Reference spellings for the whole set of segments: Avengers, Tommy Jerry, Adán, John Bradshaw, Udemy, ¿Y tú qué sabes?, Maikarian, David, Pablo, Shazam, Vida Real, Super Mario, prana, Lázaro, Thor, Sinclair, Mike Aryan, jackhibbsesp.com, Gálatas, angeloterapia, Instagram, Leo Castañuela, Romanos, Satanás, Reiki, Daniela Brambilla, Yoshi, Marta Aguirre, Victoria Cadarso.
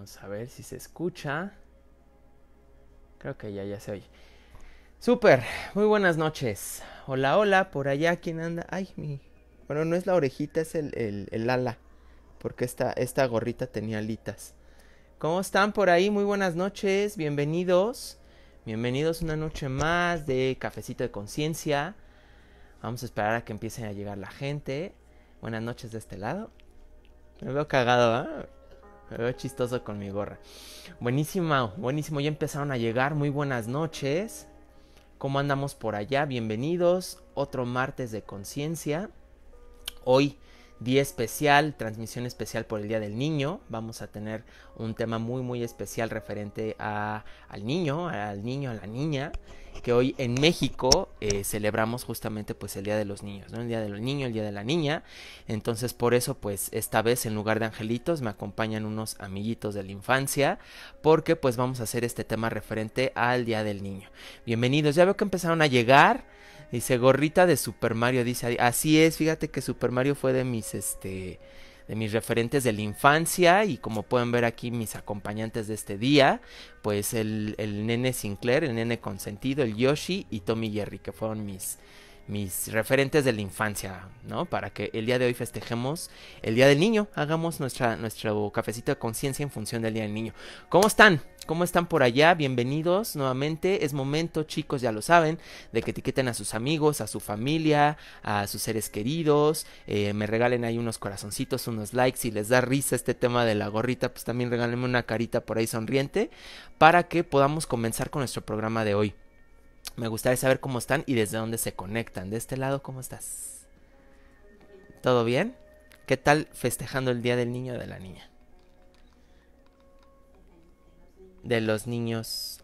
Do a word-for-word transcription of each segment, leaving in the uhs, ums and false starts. Vamos a ver si se escucha. Creo que ya, ya se oye. Súper, muy buenas noches. Hola, hola, por allá, ¿quién anda? Ay, mi... Bueno, no es la orejita, es el, el, el ala. Porque esta, esta gorrita tenía alitas. ¿Cómo están por ahí? Muy buenas noches, bienvenidos. Bienvenidos una noche más de Cafecito de Conciencia. Vamos a esperar a que empiecen a llegar la gente. Buenas noches de este lado. Me veo cagado, ¿eh? Me veo chistoso con mi gorra. Buenísimo, buenísimo. Ya empezaron a llegar. Muy buenas noches. ¿Cómo andamos por allá? Bienvenidos. Otro martes de conciencia. Hoy, día especial, transmisión especial por el Día del Niño. Vamos a tener un tema muy, muy especial referente a, al niño, al niño, a la niña. Que hoy en México eh, celebramos justamente pues el Día de los Niños, ¿no? El Día de los Niños, el Día de la Niña. Entonces por eso pues esta vez en lugar de angelitos me acompañan unos amiguitos de la infancia, porque pues vamos a hacer este tema referente al Día del Niño. Bienvenidos, ya veo que empezaron a llegar. Dice gorrita de Super Mario, dice, así es, fíjate que Super Mario fue de mis este... de mis referentes de la infancia, y como pueden ver aquí mis acompañantes de este día, pues el, el nene Sinclair, el nene consentido, el Yoshi y Tommy Jerry, que fueron mis, mis referentes de la infancia, ¿no? Para que el día de hoy festejemos el Día del Niño, hagamos nuestra, nuestro cafecito de conciencia en función del Día del Niño. ¿Cómo están? ¿Cómo están por allá? Bienvenidos nuevamente. Es momento, chicos, ya lo saben, de que etiqueten a sus amigos, a su familia, a sus seres queridos. Eh, me regalen ahí unos corazoncitos, unos likes. Si les da risa este tema de la gorrita, pues también regálenme una carita por ahí sonriente para que podamos comenzar con nuestro programa de hoy. Me gustaría saber cómo están y desde dónde se conectan. De este lado, ¿cómo estás? ¿Todo bien? ¿Qué tal festejando el Día del Niño o de la Niña? De los niños.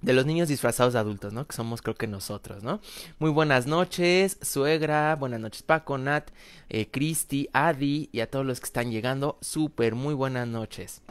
De los niños disfrazados de adultos, ¿no? Que somos, creo que nosotros, ¿no? Muy buenas noches, suegra. Buenas noches, Paco, Nat, eh, Cristi, Adi y a todos los que están llegando. Súper, muy buenas noches.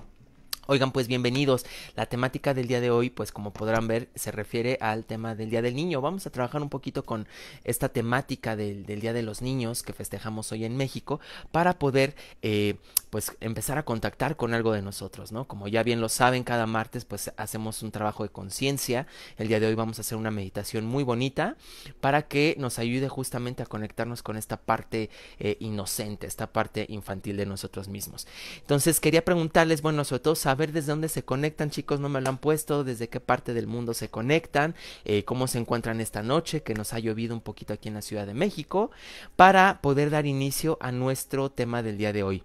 Oigan, pues bienvenidos. La temática del día de hoy, pues como podrán ver, se refiere al tema del Día del Niño. Vamos a trabajar un poquito con esta temática del, del Día de los Niños que festejamos hoy en México para poder, eh, pues, empezar a contactar con algo de nosotros, ¿no? Como ya bien lo saben, cada martes, pues, hacemos un trabajo de conciencia. El día de hoy vamos a hacer una meditación muy bonita para que nos ayude justamente a conectarnos con esta parte eh, inocente, esta parte infantil de nosotros mismos. Entonces, quería preguntarles, bueno, sobre todo, ¿saben? A ver desde dónde se conectan, chicos, no me lo han puesto, desde qué parte del mundo se conectan, eh, cómo se encuentran esta noche, que nos ha llovido un poquito aquí en la Ciudad de México, para poder dar inicio a nuestro tema del día de hoy.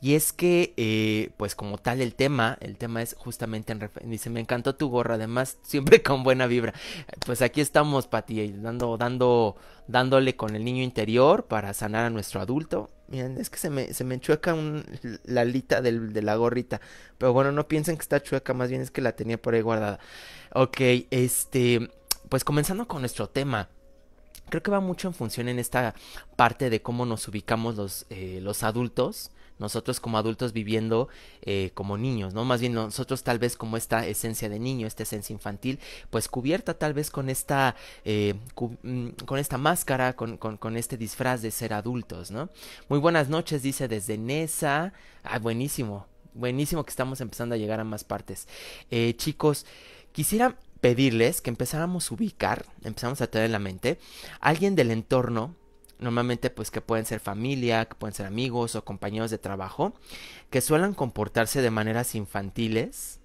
Y es que, eh, pues como tal el tema, el tema es justamente, en dice, me encantó tu gorra, además siempre con buena vibra. Pues aquí estamos, Pati, dando, dando, dándole con el niño interior para sanar a nuestro adulto. Miren, es que se me, se me chueca un, la alita del, de la gorrita, pero bueno, no piensen que está chueca, más bien es que la tenía por ahí guardada. Ok, este, pues comenzando con nuestro tema. Creo que va mucho en función en esta parte de cómo nos ubicamos los, eh, los adultos, nosotros como adultos viviendo eh, como niños, ¿no? Más bien nosotros tal vez como esta esencia de niño, esta esencia infantil, pues cubierta tal vez con esta, eh, cu con esta máscara, con, con, con este disfraz de ser adultos, ¿no? Muy buenas noches, dice desde Nesa. Ah, buenísimo, buenísimo que estamos empezando a llegar a más partes. Eh, chicos, quisiera pedirles que empezáramos a ubicar, empezamos a tener en la mente a alguien del entorno, normalmente pues que pueden ser familia, que pueden ser amigos o compañeros de trabajo, que suelen comportarse de maneras infantiles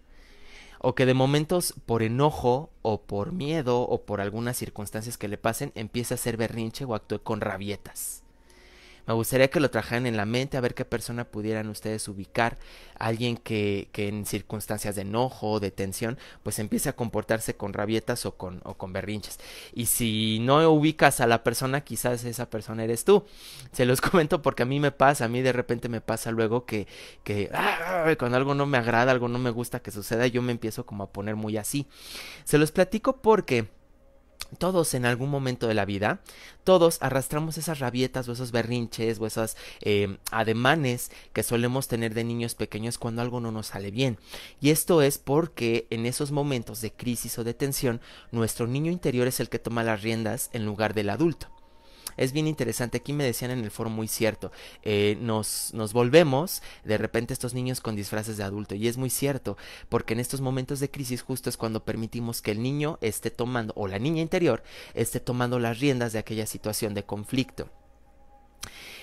o que de momentos por enojo o por miedo o por algunas circunstancias que le pasen empieza a hacer berrinche o actúe con rabietas. Me gustaría que lo trajeran en la mente, a ver qué persona pudieran ustedes ubicar, alguien que, que en circunstancias de enojo o de tensión, pues empiece a comportarse con rabietas o con, o con berrinches. Y si no ubicas a la persona, quizás esa persona eres tú. Se los comento porque a mí me pasa, a mí de repente me pasa luego que, que ¡ah! Cuando algo no me agrada, algo no me gusta que suceda, yo me empiezo como a poner muy así. Se los platico porque todos en algún momento de la vida, todos arrastramos esas rabietas o esos berrinches o esos eh, ademanes que solemos tener de niños pequeños cuando algo no nos sale bien. Y esto es porque en esos momentos de crisis o de tensión, nuestro niño interior es el que toma las riendas en lugar del adulto. es bien interesante. Aquí me decían en el foro muy cierto, eh, nos, nos volvemos de repente estos niños con disfraces de adulto, y es muy cierto, porque en estos momentos de crisis justo es cuando permitimos que el niño esté tomando, o la niña interior, esté tomando las riendas de aquella situación de conflicto.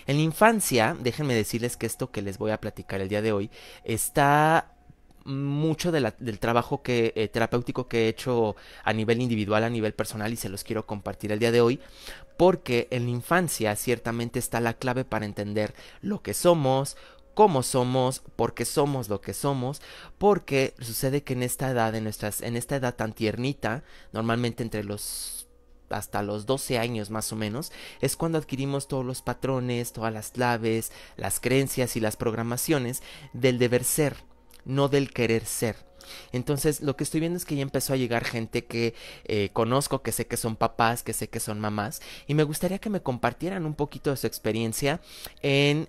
En la infancia, déjenme decirles que esto que les voy a platicar el día de hoy está... mucho de la, del trabajo que, eh, terapéutico que he hecho a nivel individual, a nivel personal, y se los quiero compartir el día de hoy, porque en la infancia ciertamente está la clave para entender lo que somos, cómo somos, por qué somos lo que somos, porque sucede que en esta edad, en, nuestras, en esta edad tan tiernita, normalmente entre los... hasta los doce años más o menos, es cuando adquirimos todos los patrones, todas las claves, las creencias y las programaciones del deber ser, no del querer ser. Entonces lo que estoy viendo es que ya empezó a llegar gente que eh, conozco, que sé que son papás, que sé que son mamás, y me gustaría que me compartieran un poquito de su experiencia en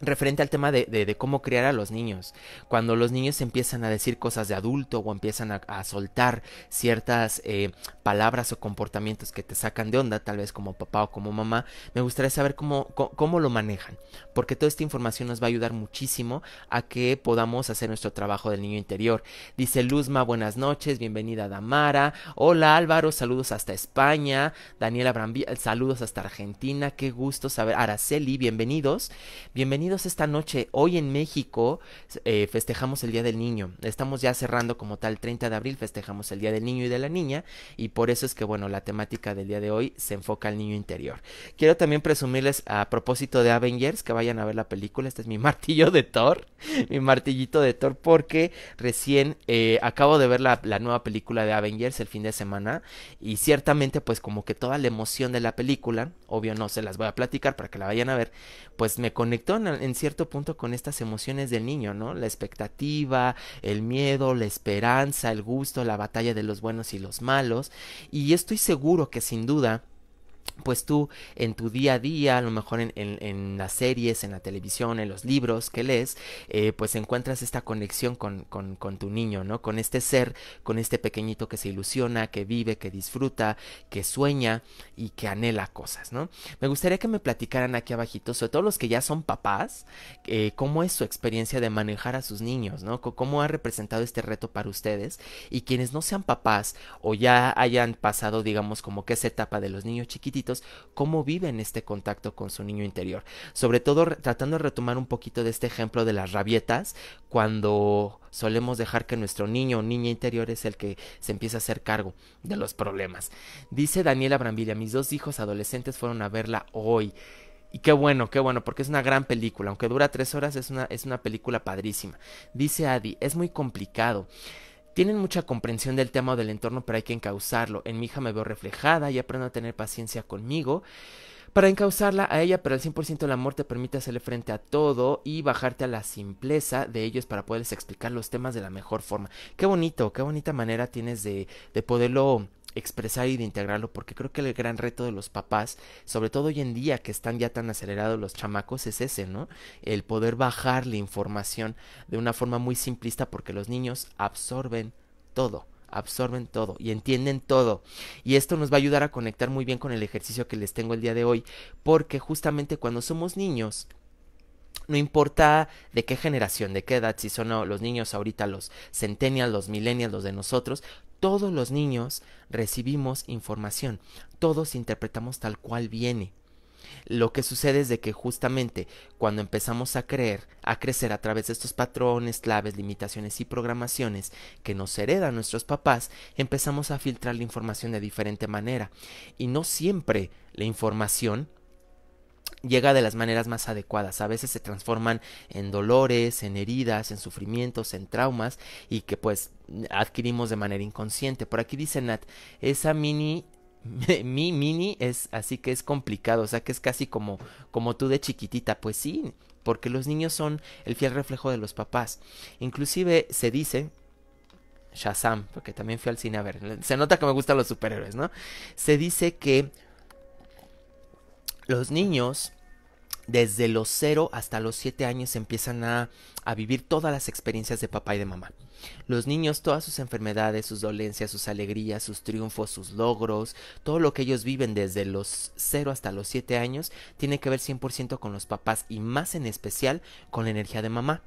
referente al tema de, de, de cómo criar a los niños. Cuando los niños empiezan a decir cosas de adulto o empiezan a, a soltar ciertas eh, palabras o comportamientos que te sacan de onda, tal vez como papá o como mamá, me gustaría saber cómo, cómo, cómo lo manejan, porque toda esta información nos va a ayudar muchísimo a que podamos hacer nuestro trabajo del niño interior. Dice Luzma, buenas noches, bienvenida Damara. Hola Álvaro, saludos hasta España. Daniela Brambilla, saludos hasta Argentina, qué gusto saber. Araceli, bienvenidos, bienvenidos esta noche. Hoy en México eh, festejamos el Día del Niño. Estamos ya cerrando como tal, treinta de abril festejamos el Día del Niño y de la Niña, y por eso es que, bueno, la temática del día de hoy se enfoca al niño interior. Quiero también presumirles, a propósito de Avengers, que vayan a ver la película. Este es mi martillo de Thor, mi martillito de Thor, porque recién eh, acabo de ver la, la nueva película de Avengers el fin de semana, y ciertamente pues como que toda la emoción de la película, obvio no se las voy a platicar para que la vayan a ver, pues me conectó en en cierto punto con estas emociones del niño, ¿no? La expectativa, el miedo, la esperanza, el gusto, la batalla de los buenos y los malos. Y estoy seguro que sin duda, pues tú en tu día a día, a lo mejor en, en, en las series, en la televisión, en los libros que lees, eh, pues encuentras esta conexión con, con, con tu niño, ¿no? Con este ser, con este pequeñito que se ilusiona, que vive, que disfruta, que sueña y que anhela cosas, ¿no? Me gustaría que me platicaran aquí abajito, sobre todo los que ya son papás, eh, cómo es su experiencia de manejar a sus niños, ¿no? C- cómo ha representado este reto para ustedes, y quienes no sean papás o ya hayan pasado, digamos, como que esa etapa de los niños chiquititos, cómo viven este contacto con su niño interior, sobre todo tratando de retomar un poquito de este ejemplo de las rabietas, cuando solemos dejar que nuestro niño o niña interior es el que se empieza a hacer cargo de los problemas. Dice Daniela Brambilla, mis dos hijos adolescentes fueron a verla hoy, y qué bueno, qué bueno, porque es una gran película, aunque dura tres horas, es una, es una película padrísima. Dice Adi, es muy complicado. Tienen mucha comprensión del tema o del entorno, pero hay que encauzarlo. En mi hija me veo reflejada y aprendo a tener paciencia conmigo para encauzarla a ella, pero el cien por ciento del amor te permite hacerle frente a todo y bajarte a la simpleza de ellos para poderles explicar los temas de la mejor forma. Qué bonito, qué bonita manera tienes de, de poderlo expresar y de integrarlo, porque creo que el gran reto de los papás, sobre todo hoy en día que están ya tan acelerados los chamacos, es ese, ¿no? El poder bajar la información de una forma muy simplista, porque los niños absorben todo, absorben todo y entienden todo, y esto nos va a ayudar a conectar muy bien con el ejercicio que les tengo el día de hoy, porque justamente cuando somos niños, no importa de qué generación, de qué edad, si son los niños ahorita, los centennials, los millennials, los de nosotros, todos los niños recibimos información, todos interpretamos tal cual viene. Lo que sucede es de que justamente cuando empezamos a creer, a crecer a través de estos patrones, claves, limitaciones y programaciones que nos heredan nuestros papás, empezamos a filtrar la información de diferente manera, y no siempre la información llega de las maneras más adecuadas. A veces se transforman en dolores, en heridas, en sufrimientos, en traumas, y que pues adquirimos de manera inconsciente. Por aquí dice Nat, esa mini, mi mini es así, que es complicado, o sea que es casi como, como tú de chiquitita. Pues sí, porque los niños son el fiel reflejo de los papás. Inclusive se dice... Shazam, porque también fui al cine a ver, se nota que me gustan los superhéroes, ¿no? Se dice que los niños desde los cero hasta los siete años empiezan a, a vivir todas las experiencias de papá y de mamá. Los niños, todas sus enfermedades, sus dolencias, sus alegrías, sus triunfos, sus logros, todo lo que ellos viven desde los cero hasta los siete años tiene que ver cien por ciento con los papás y más en especial con la energía de mamá.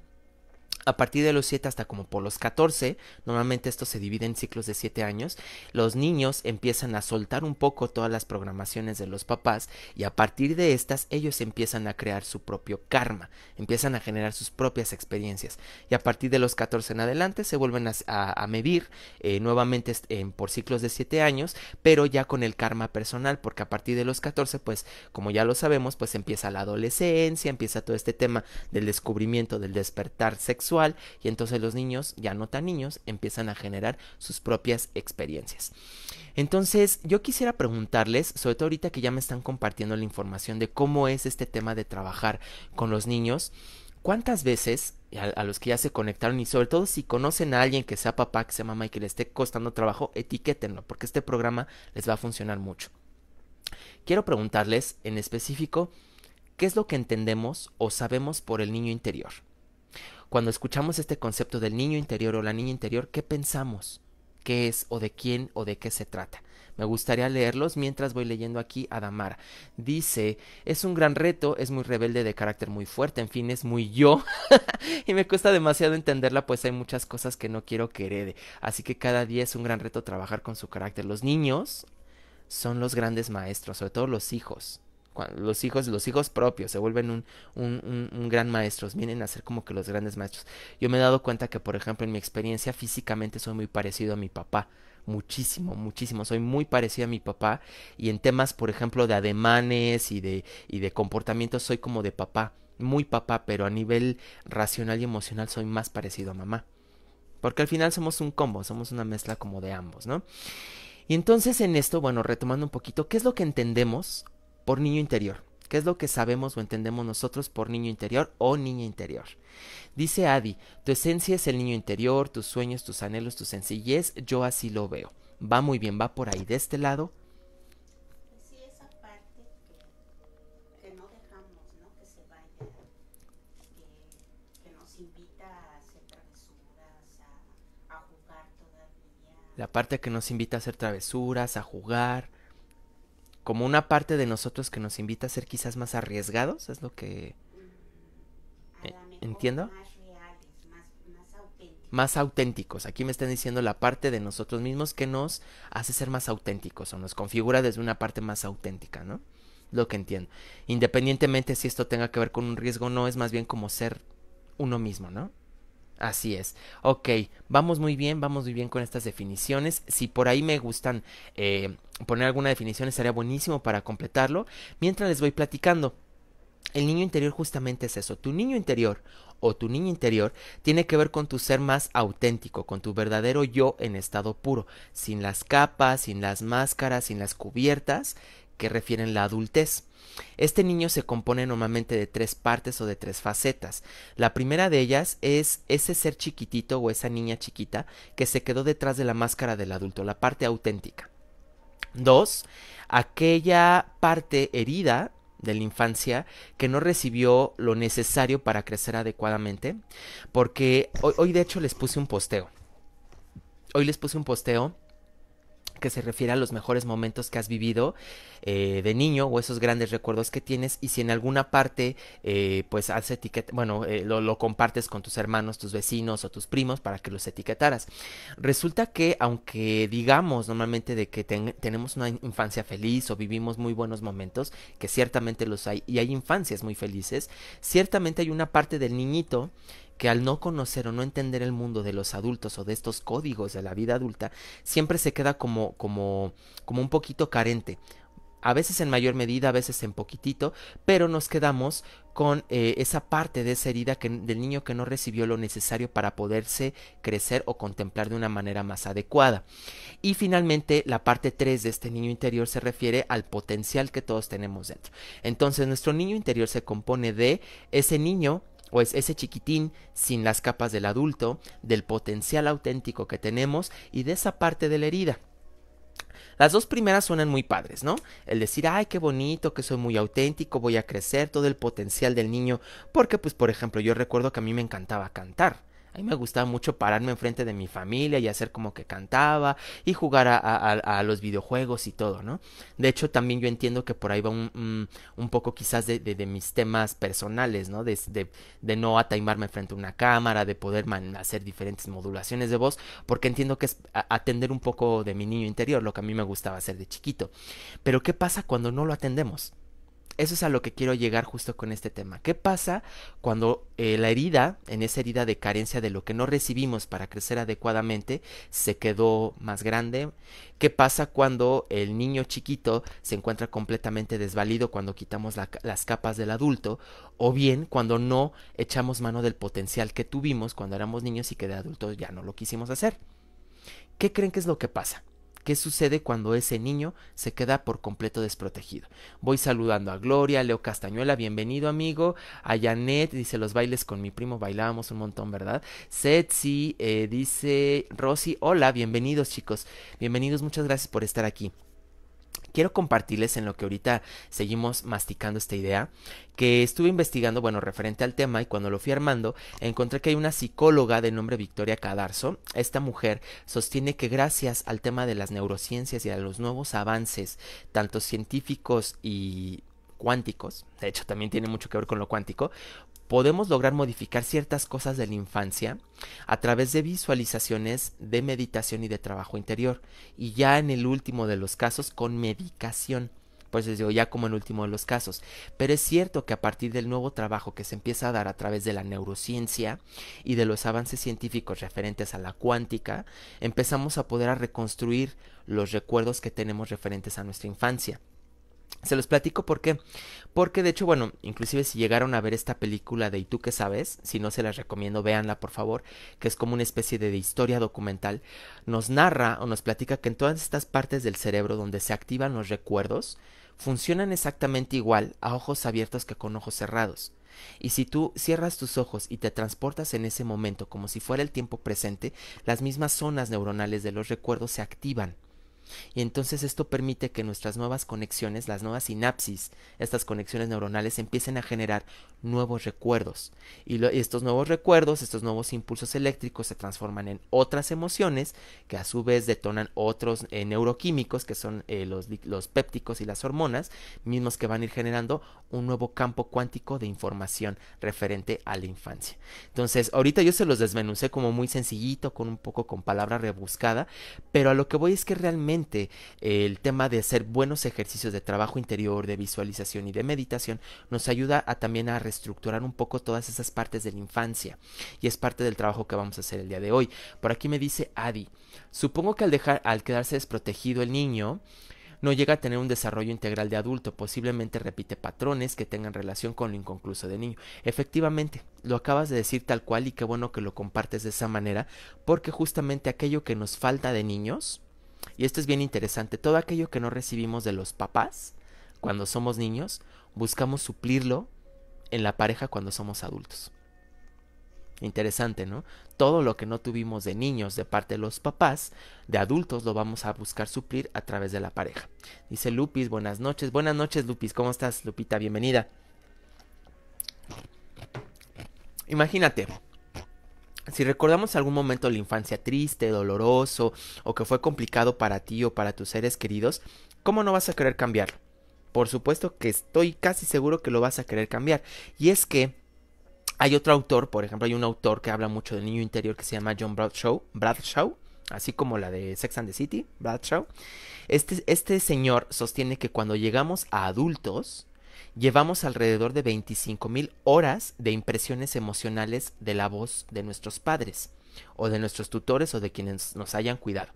A partir de los siete hasta como por los catorce, normalmente esto se divide en ciclos de siete años, los niños empiezan a soltar un poco todas las programaciones de los papás y a partir de estas ellos empiezan a crear su propio karma, empiezan a generar sus propias experiencias y a partir de los catorce en adelante se vuelven a, a, a medir eh, nuevamente eh, por ciclos de siete años, pero ya con el karma personal, porque a partir de los catorce, pues como ya lo sabemos, pues empieza la adolescencia, empieza todo este tema del descubrimiento, del despertar sexual. Y entonces los niños, ya no tan niños, empiezan a generar sus propias experiencias. Entonces yo quisiera preguntarles, sobre todo ahorita que ya me están compartiendo la información de cómo es este tema de trabajar con los niños, ¿cuántas veces, a, a los que ya se conectaron y sobre todo si conocen a alguien que sea papá, que sea mamá y que le esté costando trabajo, etiquétenlo porque este programa les va a funcionar mucho? Quiero preguntarles en específico, ¿qué es lo que entendemos o sabemos por el niño interior? Cuando escuchamos este concepto del niño interior o la niña interior, ¿qué pensamos? ¿Qué es o de quién o de qué se trata? Me gustaría leerlos mientras voy leyendo aquí a Damara. Dice, es un gran reto, es muy rebelde, de carácter muy fuerte, en fin, es muy yo. Y me cuesta demasiado entenderla, pues hay muchas cosas que no quiero que herede. Así que cada día es un gran reto trabajar con su carácter. Los niños son los grandes maestros, sobre todo los hijos. Los hijos, los hijos propios se vuelven un, un, un, un gran maestros, vienen a ser como que los grandes maestros. Yo me he dado cuenta que, por ejemplo, en mi experiencia físicamente soy muy parecido a mi papá. Muchísimo, muchísimo. Soy muy parecido a mi papá y en temas, por ejemplo, de ademanes y de, y de comportamiento soy como de papá, muy papá, pero a nivel racional y emocional soy más parecido a mamá. Porque al final somos un combo, somos una mezcla como de ambos, ¿no? Y entonces en esto, bueno, retomando un poquito, ¿qué es lo que entendemos por niño interior? ¿Qué es lo que sabemos o entendemos nosotros por niño interior o niña interior? Dice Adi, tu esencia es el niño interior, tus sueños, tus anhelos, tu sencillez, yo así lo veo. Va muy bien, va por ahí, de este lado. Sí, esa parte que, que no dejamos, ¿no? Que se vaya, que, que nos invita a hacer travesuras, a, a jugar todavía. La parte que nos invita a hacer travesuras, a jugar. Como una parte de nosotros que nos invita a ser quizás más arriesgados, es lo que eh, entiendo. Más reales, más, más auténticos. Más auténticos. Aquí me están diciendo la parte de nosotros mismos que nos hace ser más auténticos o nos configura desde una parte más auténtica, ¿no? Lo que entiendo. Independientemente si esto tenga que ver con un riesgo o no, es más bien como ser uno mismo, ¿no? Así es. Ok, vamos muy bien, vamos muy bien con estas definiciones. Si por ahí me gustan eh, poner alguna definición, estaría buenísimo para completarlo. Mientras les voy platicando, el niño interior justamente es eso. Tu niño interior o tu niña interior tiene que ver con tu ser más auténtico, con tu verdadero yo en estado puro, sin las capas, sin las máscaras, sin las cubiertas que refieren la adultez. Este niño se compone normalmente de tres partes o de tres facetas. La primera de ellas es ese ser chiquitito o esa niña chiquita que se quedó detrás de la máscara del adulto, la parte auténtica. Dos, aquella parte herida de la infancia que no recibió lo necesario para crecer adecuadamente, porque hoy, hoy de hecho les puse un posteo. Hoy les puse un posteo que se refiere a los mejores momentos que has vivido eh, de niño o esos grandes recuerdos que tienes, y si en alguna parte eh, pues hace etiqueta, bueno, eh, lo, lo compartes con tus hermanos, tus vecinos o tus primos para que los etiquetaras. Resulta que aunque digamos normalmente de que ten, tenemos una infancia feliz o vivimos muy buenos momentos, que ciertamente los hay y hay infancias muy felices, ciertamente hay una parte del niñito que al no conocer o no entender el mundo de los adultos o de estos códigos de la vida adulta, siempre se queda como, como, como un poquito carente. A veces en mayor medida, a veces en poquitito, pero nos quedamos con eh, esa parte de esa herida que, del niño que no recibió lo necesario para poderse crecer o contemplar de una manera más adecuada. Y finalmente la parte tres de este niño interior se refiere al potencial que todos tenemos dentro. Entonces nuestro niño interior se compone de ese niño o es ese chiquitín sin las capas del adulto, del potencial auténtico que tenemos y de esa parte de la herida. Las dos primeras suenan muy padres, ¿no? El decir, ay, qué bonito, que soy muy auténtico, voy a crecer, todo el potencial del niño. Porque, pues, por ejemplo, yo recuerdo que a mí me encantaba cantar. A mí me gustaba mucho pararme enfrente de mi familia y hacer como que cantaba y jugar a, a, a los videojuegos y todo, ¿no? De hecho, también yo entiendo que por ahí va un, un, un poco quizás de, de, de mis temas personales, ¿no? De, de, de no ataimarme frente a una cámara, de poder man, hacer diferentes modulaciones de voz, porque entiendo que es a, atender un poco de mi niño interior, lo que a mí me gustaba hacer de chiquito. Pero ¿qué pasa cuando no lo atendemos? Eso es a lo que quiero llegar justo con este tema. ¿Qué pasa cuando eh, la herida, en esa herida de carencia de lo que no recibimos para crecer adecuadamente, se quedó más grande? ¿Qué pasa cuando el niño chiquito se encuentra completamente desvalido cuando quitamos la, las capas del adulto? O bien cuando no echamos mano del potencial que tuvimos cuando éramos niños y que de adultos ya no lo quisimos hacer. ¿Qué creen que es lo que pasa? ¿Qué sucede cuando ese niño se queda por completo desprotegido? Voy saludando a Gloria, Leo Castañuela, bienvenido amigo, a Janet, dice los bailes con mi primo, bailábamos un montón, ¿verdad? Setsi, eh, dice Rosy, hola, bienvenidos chicos, bienvenidos, muchas gracias por estar aquí. Quiero compartirles en lo que ahorita seguimos masticando esta idea, que estuve investigando, bueno, referente al tema, y cuando lo fui armando, encontré que hay una psicóloga de nombre Victoria Cadarso. Esta mujer sostiene que gracias al tema de las neurociencias y a los nuevos avances, tanto científicos y cuánticos, de hecho también tiene mucho que ver con lo cuántico, podemos lograr modificar ciertas cosas de la infancia a través de visualizaciones, de meditación y de trabajo interior. Y ya en el último de los casos con medicación. Por eso les digo ya como en el último de los casos. Pero es cierto que a partir del nuevo trabajo que se empieza a dar a través de la neurociencia y de los avances científicos referentes a la cuántica, empezamos a poder a reconstruir los recuerdos que tenemos referentes a nuestra infancia. Se los platico ¿por qué? Porque de hecho, bueno, inclusive si llegaron a ver esta película de ¿Y tú qué sabes? Si no se las recomiendo, véanla por favor, que es como una especie de, de historia documental. Nos narra o nos platica que en todas estas partes del cerebro donde se activan los recuerdos, funcionan exactamente igual a ojos abiertos que con ojos cerrados. Y si tú cierras tus ojos y te transportas en ese momento como si fuera el tiempo presente, las mismas zonas neuronales de los recuerdos se activan. Y entonces esto permite que nuestras nuevas conexiones, las nuevas sinapsis, estas conexiones neuronales empiecen a generar nuevos recuerdos. Y, lo, y estos nuevos recuerdos, estos nuevos impulsos eléctricos se transforman en otras emociones que a su vez detonan otros eh, neuroquímicos que son eh, los, los pépticos y las hormonas, mismos que van a ir generando un nuevo campo cuántico de información referente a la infancia. Entonces ahorita yo se los desmenucé como muy sencillito, con un poco con palabra rebuscada, pero a lo que voy es que realmente el tema de hacer buenos ejercicios de trabajo interior, de visualización y de meditación nos ayuda a también a reestructurar un poco todas esas partes de la infancia, y es parte del trabajo que vamos a hacer el día de hoy. Por aquí me dice Adi, supongo que al dejar, al quedarse desprotegido el niño no llega a tener un desarrollo integral de adulto, posiblemente repite patrones que tengan relación con lo inconcluso de niño. Efectivamente, lo acabas de decir tal cual, y qué bueno que lo compartes de esa manera, porque justamente aquello que nos falta de niños, y esto es bien interesante, todo aquello que no recibimos de los papás cuando somos niños, buscamos suplirlo en la pareja cuando somos adultos. Interesante, ¿no? Todo lo que no tuvimos de niños de parte de los papás, de adultos lo vamos a buscar suplir a través de la pareja. Dice Lupis, buenas noches. Buenas noches, Lupis. ¿Cómo estás, Lupita? Bienvenida. Imagínate. Si recordamos algún momento de la infancia triste, doloroso, o que fue complicado para ti o para tus seres queridos, ¿cómo no vas a querer cambiarlo? Por supuesto que estoy casi seguro que lo vas a querer cambiar. Y es que hay otro autor, por ejemplo, hay un autor que habla mucho del niño interior que se llama John Bradshaw, Bradshaw así como la de Sex and the City, Bradshaw. Este, este señor sostiene que cuando llegamos a adultos, llevamos alrededor de veinticinco mil horas de impresiones emocionales de la voz de nuestros padres o de nuestros tutores o de quienes nos hayan cuidado.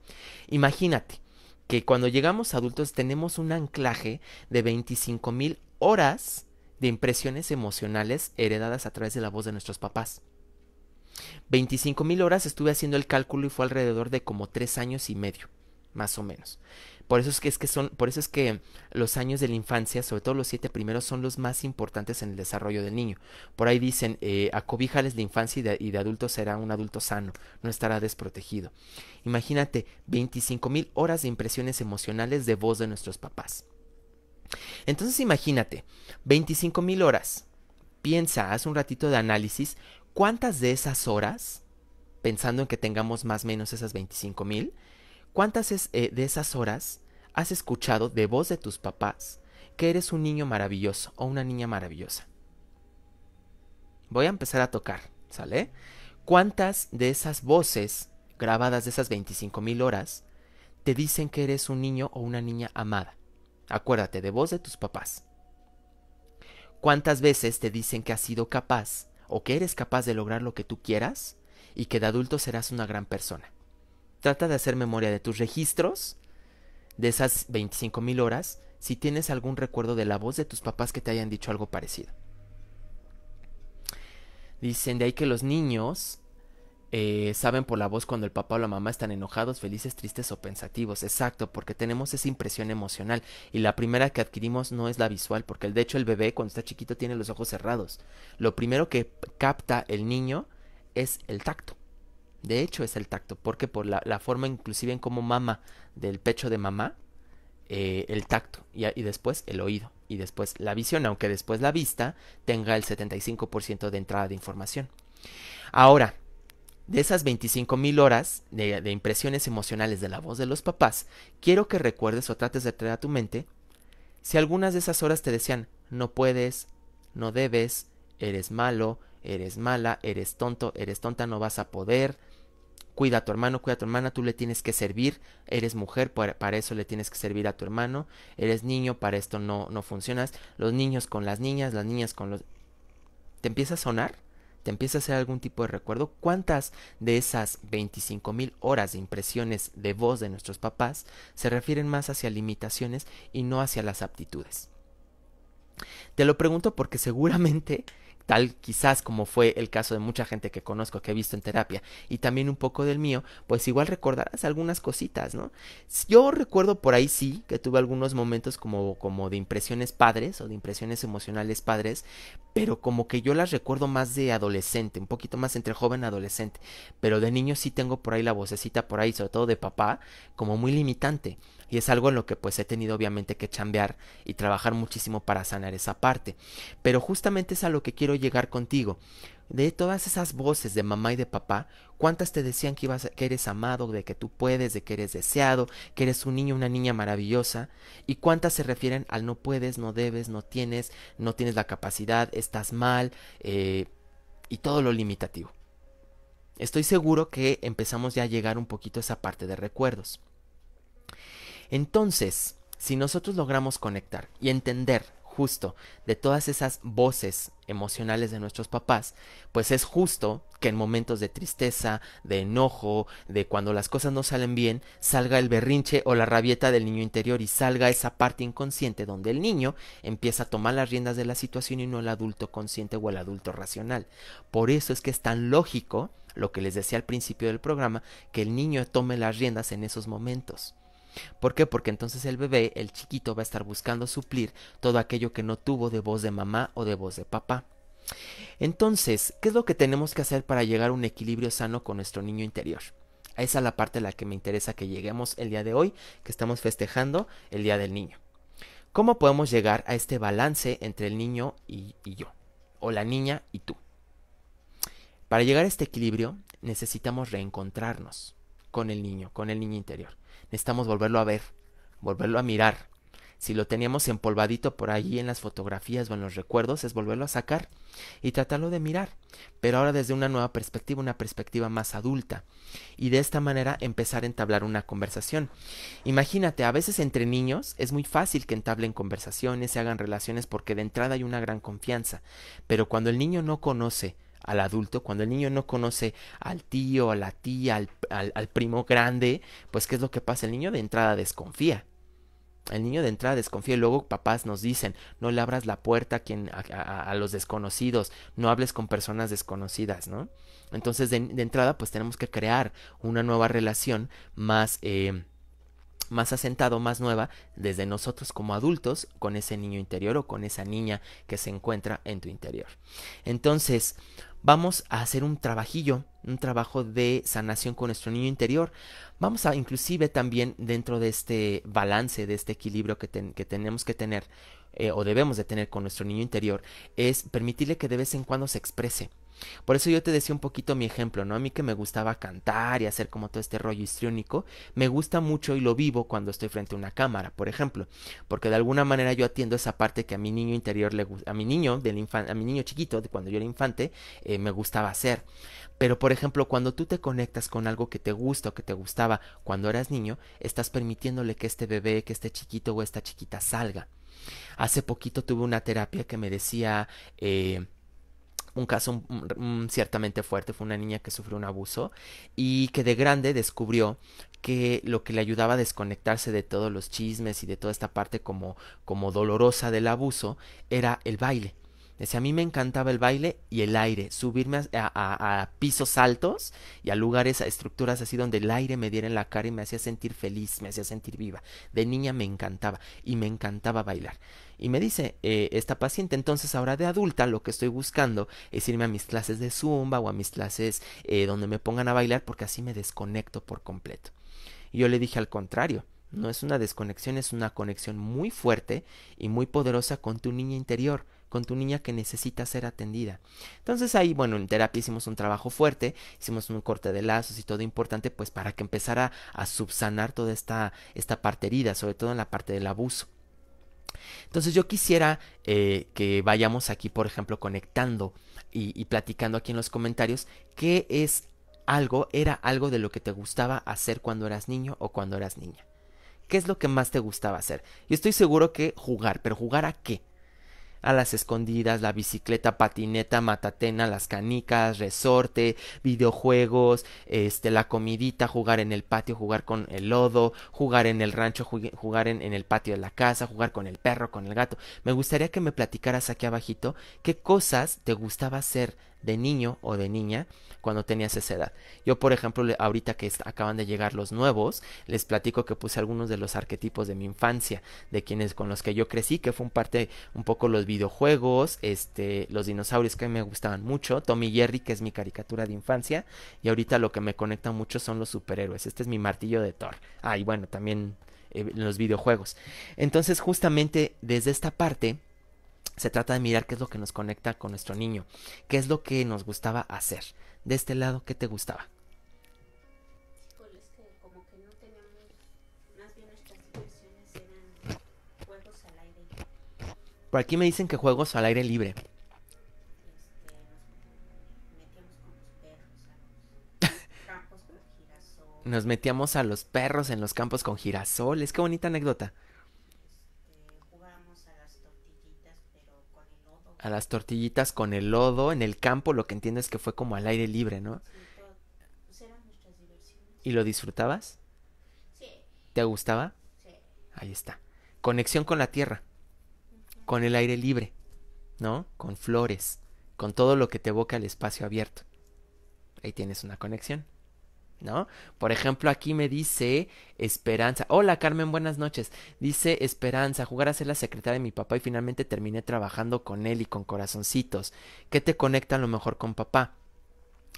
Imagínate que cuando llegamos adultos tenemos un anclaje de veinticinco mil horas de impresiones emocionales heredadas a través de la voz de nuestros papás. veinticinco mil horas, estuve haciendo el cálculo y fue alrededor de como tres años y medio, más o menos. Por eso es que, es que son, por eso es que los años de la infancia, sobre todo los siete primeros, son los más importantes en el desarrollo del niño. Por ahí dicen, eh, acobíjales la infancia y de, y de adulto será un adulto sano, no estará desprotegido. Imagínate veinticinco mil horas de impresiones emocionales de voz de nuestros papás. Entonces imagínate, veinticinco mil horas. Piensa, haz un ratito de análisis, ¿cuántas de esas horas, pensando en que tengamos más o menos esas veinticinco mil, cuántas es, eh, de esas horas has escuchado de voz de tus papás que eres un niño maravilloso o una niña maravillosa? Voy a empezar a tocar, ¿sale? ¿Cuántas de esas voces grabadas de esas veinticinco mil horas te dicen que eres un niño o una niña amada? Acuérdate, de voz de tus papás. ¿Cuántas veces te dicen que has sido capaz o que eres capaz de lograr lo que tú quieras y que de adulto serás una gran persona? Trata de hacer memoria de tus registros, de esas veinticinco mil horas, si tienes algún recuerdo de la voz de tus papás que te hayan dicho algo parecido. Dicen de ahí que los niños eh, saben por la voz cuando el papá o la mamá están enojados, felices, tristes o pensativos. Exacto, porque tenemos esa impresión emocional y la primera que adquirimos no es la visual, porque de hecho el bebé cuando está chiquito tiene los ojos cerrados. Lo primero que capta el niño es el tacto. De hecho es el tacto, porque por la, la forma inclusive en cómo mama del pecho de mamá, eh, el tacto y, y después el oído y después la visión, aunque después la vista tenga el setenta y cinco por ciento de entrada de información. Ahora, de esas veinticinco mil horas de, de impresiones emocionales de la voz de los papás, quiero que recuerdes o trates de traer a tu mente si algunas de esas horas te decían no puedes, no debes, eres malo, eres mala, eres tonto, eres tonta, no vas a poder, cuida a tu hermano, cuida a tu hermana, tú le tienes que servir, eres mujer, para, para eso le tienes que servir a tu hermano, eres niño, para esto no, no funcionas, los niños con las niñas, las niñas con los... ¿Te empieza a sonar? ¿Te empieza a hacer algún tipo de recuerdo? ¿Cuántas de esas veinticinco mil horas de impresiones de voz de nuestros papás se refieren más hacia limitaciones y no hacia las aptitudes? Te lo pregunto porque seguramente... tal quizás como fue el caso de mucha gente que conozco, que he visto en terapia, y también un poco del mío, pues igual recordarás algunas cositas, ¿no? Yo recuerdo por ahí sí que tuve algunos momentos como, como de impresiones padres o de impresiones emocionales padres, pero como que yo las recuerdo más de adolescente, un poquito más entre joven y adolescente, pero de niño sí tengo por ahí la vocecita por ahí, sobre todo de papá, como muy limitante. Y es algo en lo que pues he tenido obviamente que chambear y trabajar muchísimo para sanar esa parte. Pero justamente es a lo que quiero llegar contigo. De todas esas voces de mamá y de papá, ¿cuántas te decían que, ibas a, que eres amado, de que tú puedes, de que eres deseado, que eres un niño, una niña maravillosa? ¿Y cuántas se refieren al no puedes, no debes, no tienes, no tienes la capacidad, estás mal eh, y todo lo limitativo? Estoy seguro que empezamos ya a llegar un poquito a esa parte de recuerdos. Entonces, si nosotros logramos conectar y entender justo de todas esas voces emocionales de nuestros papás, pues es justo que en momentos de tristeza, de enojo, de cuando las cosas no salen bien, salga el berrinche o la rabieta del niño interior y salga esa parte inconsciente donde el niño empieza a tomar las riendas de la situación y no el adulto consciente o el adulto racional. Por eso es que es tan lógico lo que les decía al principio del programa, que el niño tome las riendas en esos momentos. ¿Por qué? Porque entonces el bebé, el chiquito, va a estar buscando suplir todo aquello que no tuvo de voz de mamá o de voz de papá. Entonces, ¿qué es lo que tenemos que hacer para llegar a un equilibrio sano con nuestro niño interior? Esa es la parte a la que me interesa que lleguemos el día de hoy, que estamos festejando el Día del Niño. ¿Cómo podemos llegar a este balance entre el niño y, y yo? O la niña y tú. Para llegar a este equilibrio, necesitamos reencontrarnos con el niño, con el niño interior. Necesitamos volverlo a ver, volverlo a mirar. Si lo teníamos empolvadito por allí en las fotografías o en los recuerdos, es volverlo a sacar y tratarlo de mirar. Pero ahora desde una nueva perspectiva, una perspectiva más adulta. Y de esta manera empezar a entablar una conversación. Imagínate, a veces entre niños es muy fácil que entablen conversaciones, se hagan relaciones, porque de entrada hay una gran confianza. Pero cuando el niño no conoce al adulto, cuando el niño no conoce al tío, a la tía, al, al, al primo grande, pues ¿qué es lo que pasa? El niño de entrada desconfía. El niño de entrada desconfía y luego papás nos dicen, no le abras la puerta a, quien, a, a, a los desconocidos, no hables con personas desconocidas, ¿no? Entonces de, de entrada pues tenemos que crear una nueva relación más... Eh, más asentado, más nueva, desde nosotros como adultos, con ese niño interior o con esa niña que se encuentra en tu interior. Entonces, vamos a hacer un trabajillo, un trabajo de sanación con nuestro niño interior. Vamos a, inclusive también dentro de este balance, de este equilibrio que, ten, que tenemos que tener, eh, o debemos de tener con nuestro niño interior, es permitirle que de vez en cuando se exprese. Por eso yo te decía un poquito mi ejemplo, ¿no? A mí que me gustaba cantar y hacer como todo este rollo histriónico, me gusta mucho y lo vivo cuando estoy frente a una cámara, por ejemplo, porque de alguna manera yo atiendo esa parte que a mi niño interior, le a mi niño, del infan a mi niño chiquito, de cuando yo era infante, eh, me gustaba hacer. Pero, por ejemplo, cuando tú te conectas con algo que te gusta o que te gustaba cuando eras niño, estás permitiéndole que este bebé, que este chiquito o esta chiquita salga. Hace poquito tuve una terapia que me decía... Eh, un caso um, ciertamente fuerte, fue una niña que sufrió un abuso y que de grande descubrió que lo que le ayudaba a desconectarse de todos los chismes y de toda esta parte como, como dolorosa del abuso era el baile. Decía, a mí me encantaba el baile y el aire, subirme a, a, a pisos altos y a lugares, a estructuras así donde el aire me diera en la cara y me hacía sentir feliz, me hacía sentir viva. De niña me encantaba y me encantaba bailar. Y me dice eh, esta paciente, entonces ahora de adulta lo que estoy buscando es irme a mis clases de zumba o a mis clases eh, donde me pongan a bailar porque así me desconecto por completo. Y yo le dije al contrario. No es una desconexión, es una conexión muy fuerte y muy poderosa con tu niña interior, con tu niña que necesita ser atendida. Entonces ahí, bueno, en terapia hicimos un trabajo fuerte, hicimos un corte de lazos y todo importante, pues para que empezara a subsanar toda esta, esta parte herida, sobre todo en la parte del abuso. Entonces yo quisiera eh, que vayamos aquí, por ejemplo, conectando y, y platicando aquí en los comentarios qué es algo, era algo de lo que te gustaba hacer cuando eras niño o cuando eras niña. ¿Qué es lo que más te gustaba hacer? Yo estoy seguro que jugar, pero ¿jugar a qué? A las escondidas, la bicicleta, patineta, matatena, las canicas, resorte, videojuegos, este, la comidita, jugar en el patio, jugar con el lodo, jugar en el rancho, jugar en, en el patio de la casa, jugar con el perro, con el gato. Me gustaría que me platicaras aquí abajito qué cosas te gustaba hacer de niño o de niña cuando tenías esa edad. Yo, por ejemplo, le, ahorita que acaban de llegar los nuevos, les platico que puse algunos de los arquetipos de mi infancia, de quienes con los que yo crecí, que fue un parte, un poco los videojuegos, este, los dinosaurios que me gustaban mucho, Tommy Jerry, que es mi caricatura de infancia, y ahorita lo que me conecta mucho son los superhéroes. Este es mi martillo de Thor. Ah, y bueno, también eh, los videojuegos. Entonces, justamente desde esta parte... se trata de mirar qué es lo que nos conecta con nuestro niño, qué es lo que nos gustaba hacer. De este lado, ¿qué te gustaba? Pues es que como que no teníamos, más bien nuestras diversiones eran juegos al aire libre. Por aquí me dicen que juegos al aire libre. Este, nos metíamos con los perros a los campos con girasoles. Qué bonita anécdota. A las tortillitas con el lodo, en el campo, lo que entiendo es que fue como al aire libre, ¿no? Sí, todo, pues eran nuestras diversiones. ¿Y lo disfrutabas? Sí. ¿Te gustaba? Sí. Ahí está. Conexión con la tierra, uh-huh. Con el aire libre, ¿no? Con flores, con todo lo que te evoca el espacio abierto. Ahí tienes una conexión, ¿no? Por ejemplo, aquí me dice Esperanza. Hola, Carmen, buenas noches. Dice Esperanza, jugar a ser la secretaria de mi papá y finalmente terminé trabajando con él y con corazoncitos. ¿Qué te conecta a lo mejor con papá?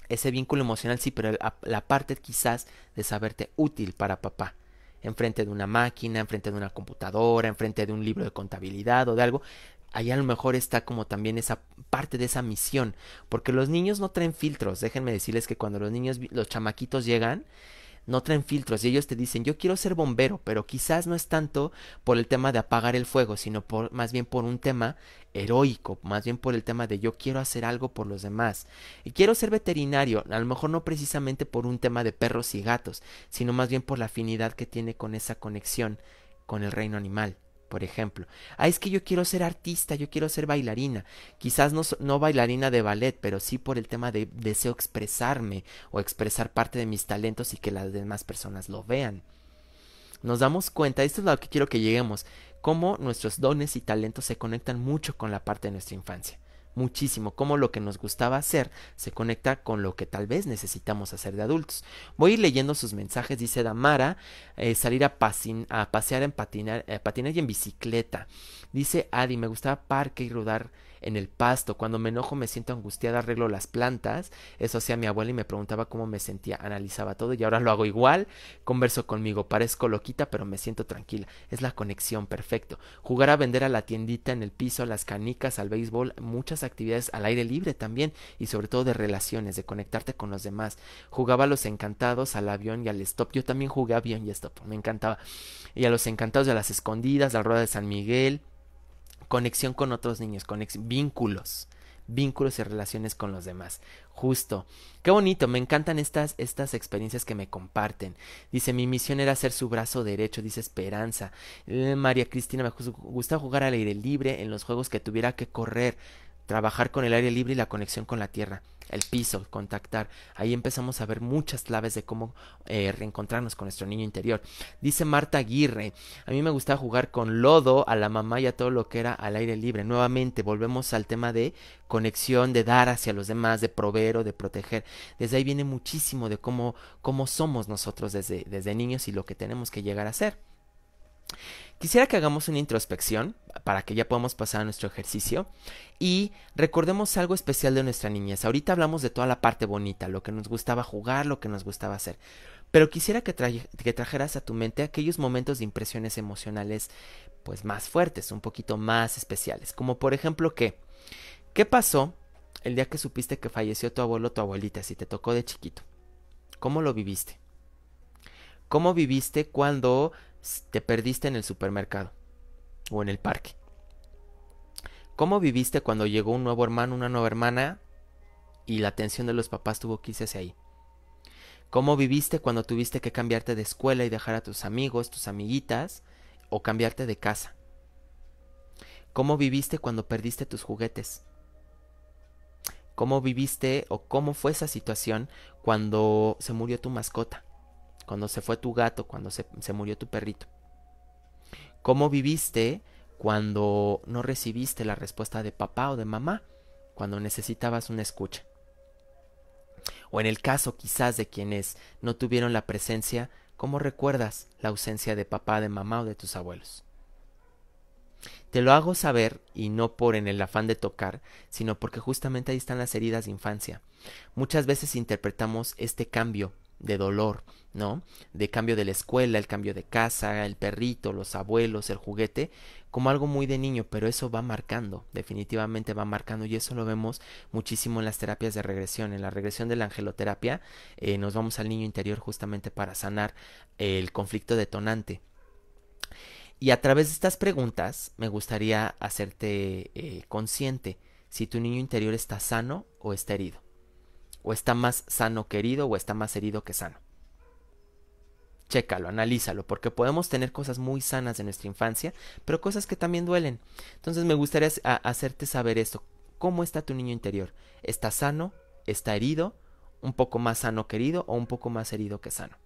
Ese vínculo emocional, sí, pero la, la parte quizás de saberte útil para papá. Enfrente de una máquina, enfrente de una computadora, enfrente de un libro de contabilidad o de algo... Ahí a lo mejor está como también esa parte de esa misión, porque los niños no traen filtros. Déjenme decirles que cuando los niños, los chamaquitos llegan, no traen filtros y ellos te dicen, yo quiero ser bombero, pero quizás no es tanto por el tema de apagar el fuego, sino por, más bien por un tema heroico, más bien por el tema de yo quiero hacer algo por los demás. Y quiero ser veterinario, a lo mejor no precisamente por un tema de perros y gatos, sino más bien por la afinidad que tiene con esa conexión con el reino animal. Por ejemplo, ah, es que yo quiero ser artista, yo quiero ser bailarina, quizás no, no bailarina de ballet, pero sí por el tema de deseo expresarme o expresar parte de mis talentos y que las demás personas lo vean. Nos damos cuenta, esto es lo que quiero que lleguemos, cómo nuestros dones y talentos se conectan mucho con la parte de nuestra infancia. muchísimo cómo lo que nos gustaba hacer se conecta con lo que tal vez necesitamos hacer de adultos. Voy a ir leyendo sus mensajes, dice Damara, eh, salir a, a pasear en patinar, eh, patinar y en bicicleta. Dice Adi, me gustaba parque y rodar en el pasto. Cuando me enojo me siento angustiada, arreglo las plantas. Eso hacía mi abuela y me preguntaba cómo me sentía, analizaba todo y ahora lo hago igual. Converso conmigo, parezco loquita pero me siento tranquila. Es la conexión, perfecto. Jugar a vender a la tiendita en el piso, a las canicas, al béisbol, muchas actividades al aire libre también y sobre todo de relaciones, de conectarte con los demás. Jugaba a los encantados, al avión y al stop. Yo también jugué a avión y stop, me encantaba. Y a los encantados y a las escondidas, la rueda de San Miguel. Conexión con otros niños, conexión, vínculos, vínculos y relaciones con los demás. Justo. Qué bonito, me encantan estas, estas experiencias que me comparten. Dice, mi misión era ser su brazo derecho, dice Esperanza. Eh, María Cristina, me gusta jugar al aire libre en los juegos que tuviera que correr, trabajar con el aire libre y la conexión con la tierra, el piso, contactar. Ahí empezamos a ver muchas claves de cómo eh, reencontrarnos con nuestro niño interior. Dice Marta Aguirre, a mí me gustaba jugar con lodo, a la mamá y a todo lo que era al aire libre. Nuevamente volvemos al tema de conexión, de dar hacia los demás, de proveer o de proteger. Desde ahí viene muchísimo de cómo, cómo somos nosotros desde, desde niños y lo que tenemos que llegar a ser. Quisiera que hagamos una introspección para que ya podamos pasar a nuestro ejercicio y recordemos algo especial de nuestra niñez. Ahorita hablamos de toda la parte bonita, lo que nos gustaba jugar, lo que nos gustaba hacer, pero quisiera que, tra que trajeras a tu mente aquellos momentos de impresiones emocionales pues más fuertes, un poquito más especiales, como por ejemplo que, ¿qué pasó el día que supiste que falleció tu abuelo o tu abuelita, si te tocó de chiquito? ¿Cómo lo viviste? ¿Cómo viviste cuando te perdiste en el supermercado o en el parque? ¿Cómo viviste cuando llegó un nuevo hermano, una nueva hermana y la atención de los papás tuvo que irse hacia ahí? ¿Cómo viviste cuando tuviste que cambiarte de escuela y dejar a tus amigos, tus amiguitas o cambiarte de casa? ¿Cómo viviste cuando perdiste tus juguetes? ¿Cómo viviste o cómo fue esa situación cuando se murió tu mascota? Cuando se fue tu gato, cuando se, se murió tu perrito. ¿Cómo viviste cuando no recibiste la respuesta de papá o de mamá? Cuando necesitabas una escucha. O en el caso quizás de quienes no tuvieron la presencia, ¿cómo recuerdas la ausencia de papá, de mamá o de tus abuelos? Te lo hago saber, y no por en el afán de tocar, sino porque justamente ahí están las heridas de infancia. Muchas veces interpretamos este cambio de dolor, ¿no? De cambio de la escuela, el cambio de casa, el perrito, los abuelos, el juguete, como algo muy de niño, pero eso va marcando, definitivamente va marcando, y eso lo vemos muchísimo en las terapias de regresión. En la regresión de la angeloterapia eh, nos vamos al niño interior justamente para sanar el conflicto detonante. Y a través de estas preguntas me gustaría hacerte eh, consciente si tu niño interior está sano o está herido. ¿O está más sano que herido o está más herido que sano? Chécalo, analízalo, porque podemos tener cosas muy sanas de nuestra infancia, pero cosas que también duelen. Entonces me gustaría hacerte saber esto. ¿Cómo está tu niño interior? ¿Está sano? ¿Está herido? ¿Un poco más sano que herido o un poco más herido que sano?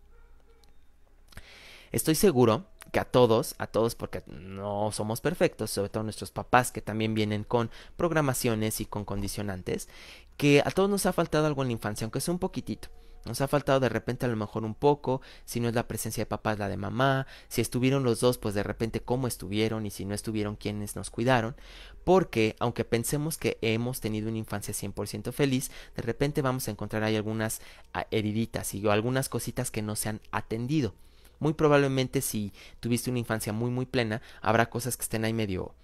Estoy seguro que a todos, a todos porque no somos perfectos, sobre todo nuestros papás que también vienen con programaciones y con condicionantes, que a todos nos ha faltado algo en la infancia, aunque sea un poquitito. Nos ha faltado de repente a lo mejor un poco, si no es la presencia de papá, la de mamá, si estuvieron los dos, pues de repente cómo estuvieron y si no estuvieron, quiénes nos cuidaron, porque aunque pensemos que hemos tenido una infancia cien por ciento feliz, de repente vamos a encontrar ahí algunas heriditas y algunas cositas que no se han atendido. Muy probablemente si tuviste una infancia muy muy plena, habrá cosas que estén ahí medio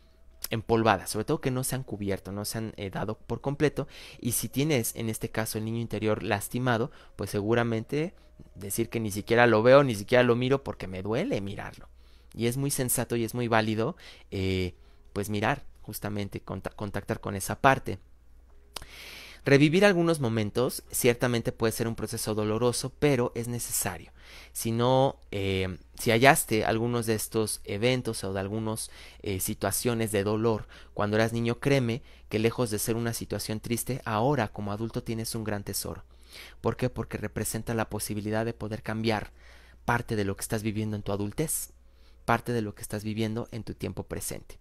empolvadas, sobre todo que no se han cubierto, no se han eh, dado por completo. Y si tienes en este caso el niño interior lastimado, pues seguramente decir que ni siquiera lo veo, ni siquiera lo miro porque me duele mirarlo. Y es muy sensato y es muy válido eh, pues mirar justamente, contactar con esa parte. Revivir algunos momentos ciertamente puede ser un proceso doloroso, pero es necesario. Si no, eh, si hallaste algunos de estos eventos o de algunas eh, situaciones de dolor cuando eras niño, créeme que lejos de ser una situación triste, ahora como adulto tienes un gran tesoro. ¿Por qué? Porque representa la posibilidad de poder cambiar parte de lo que estás viviendo en tu adultez, parte de lo que estás viviendo en tu tiempo presente.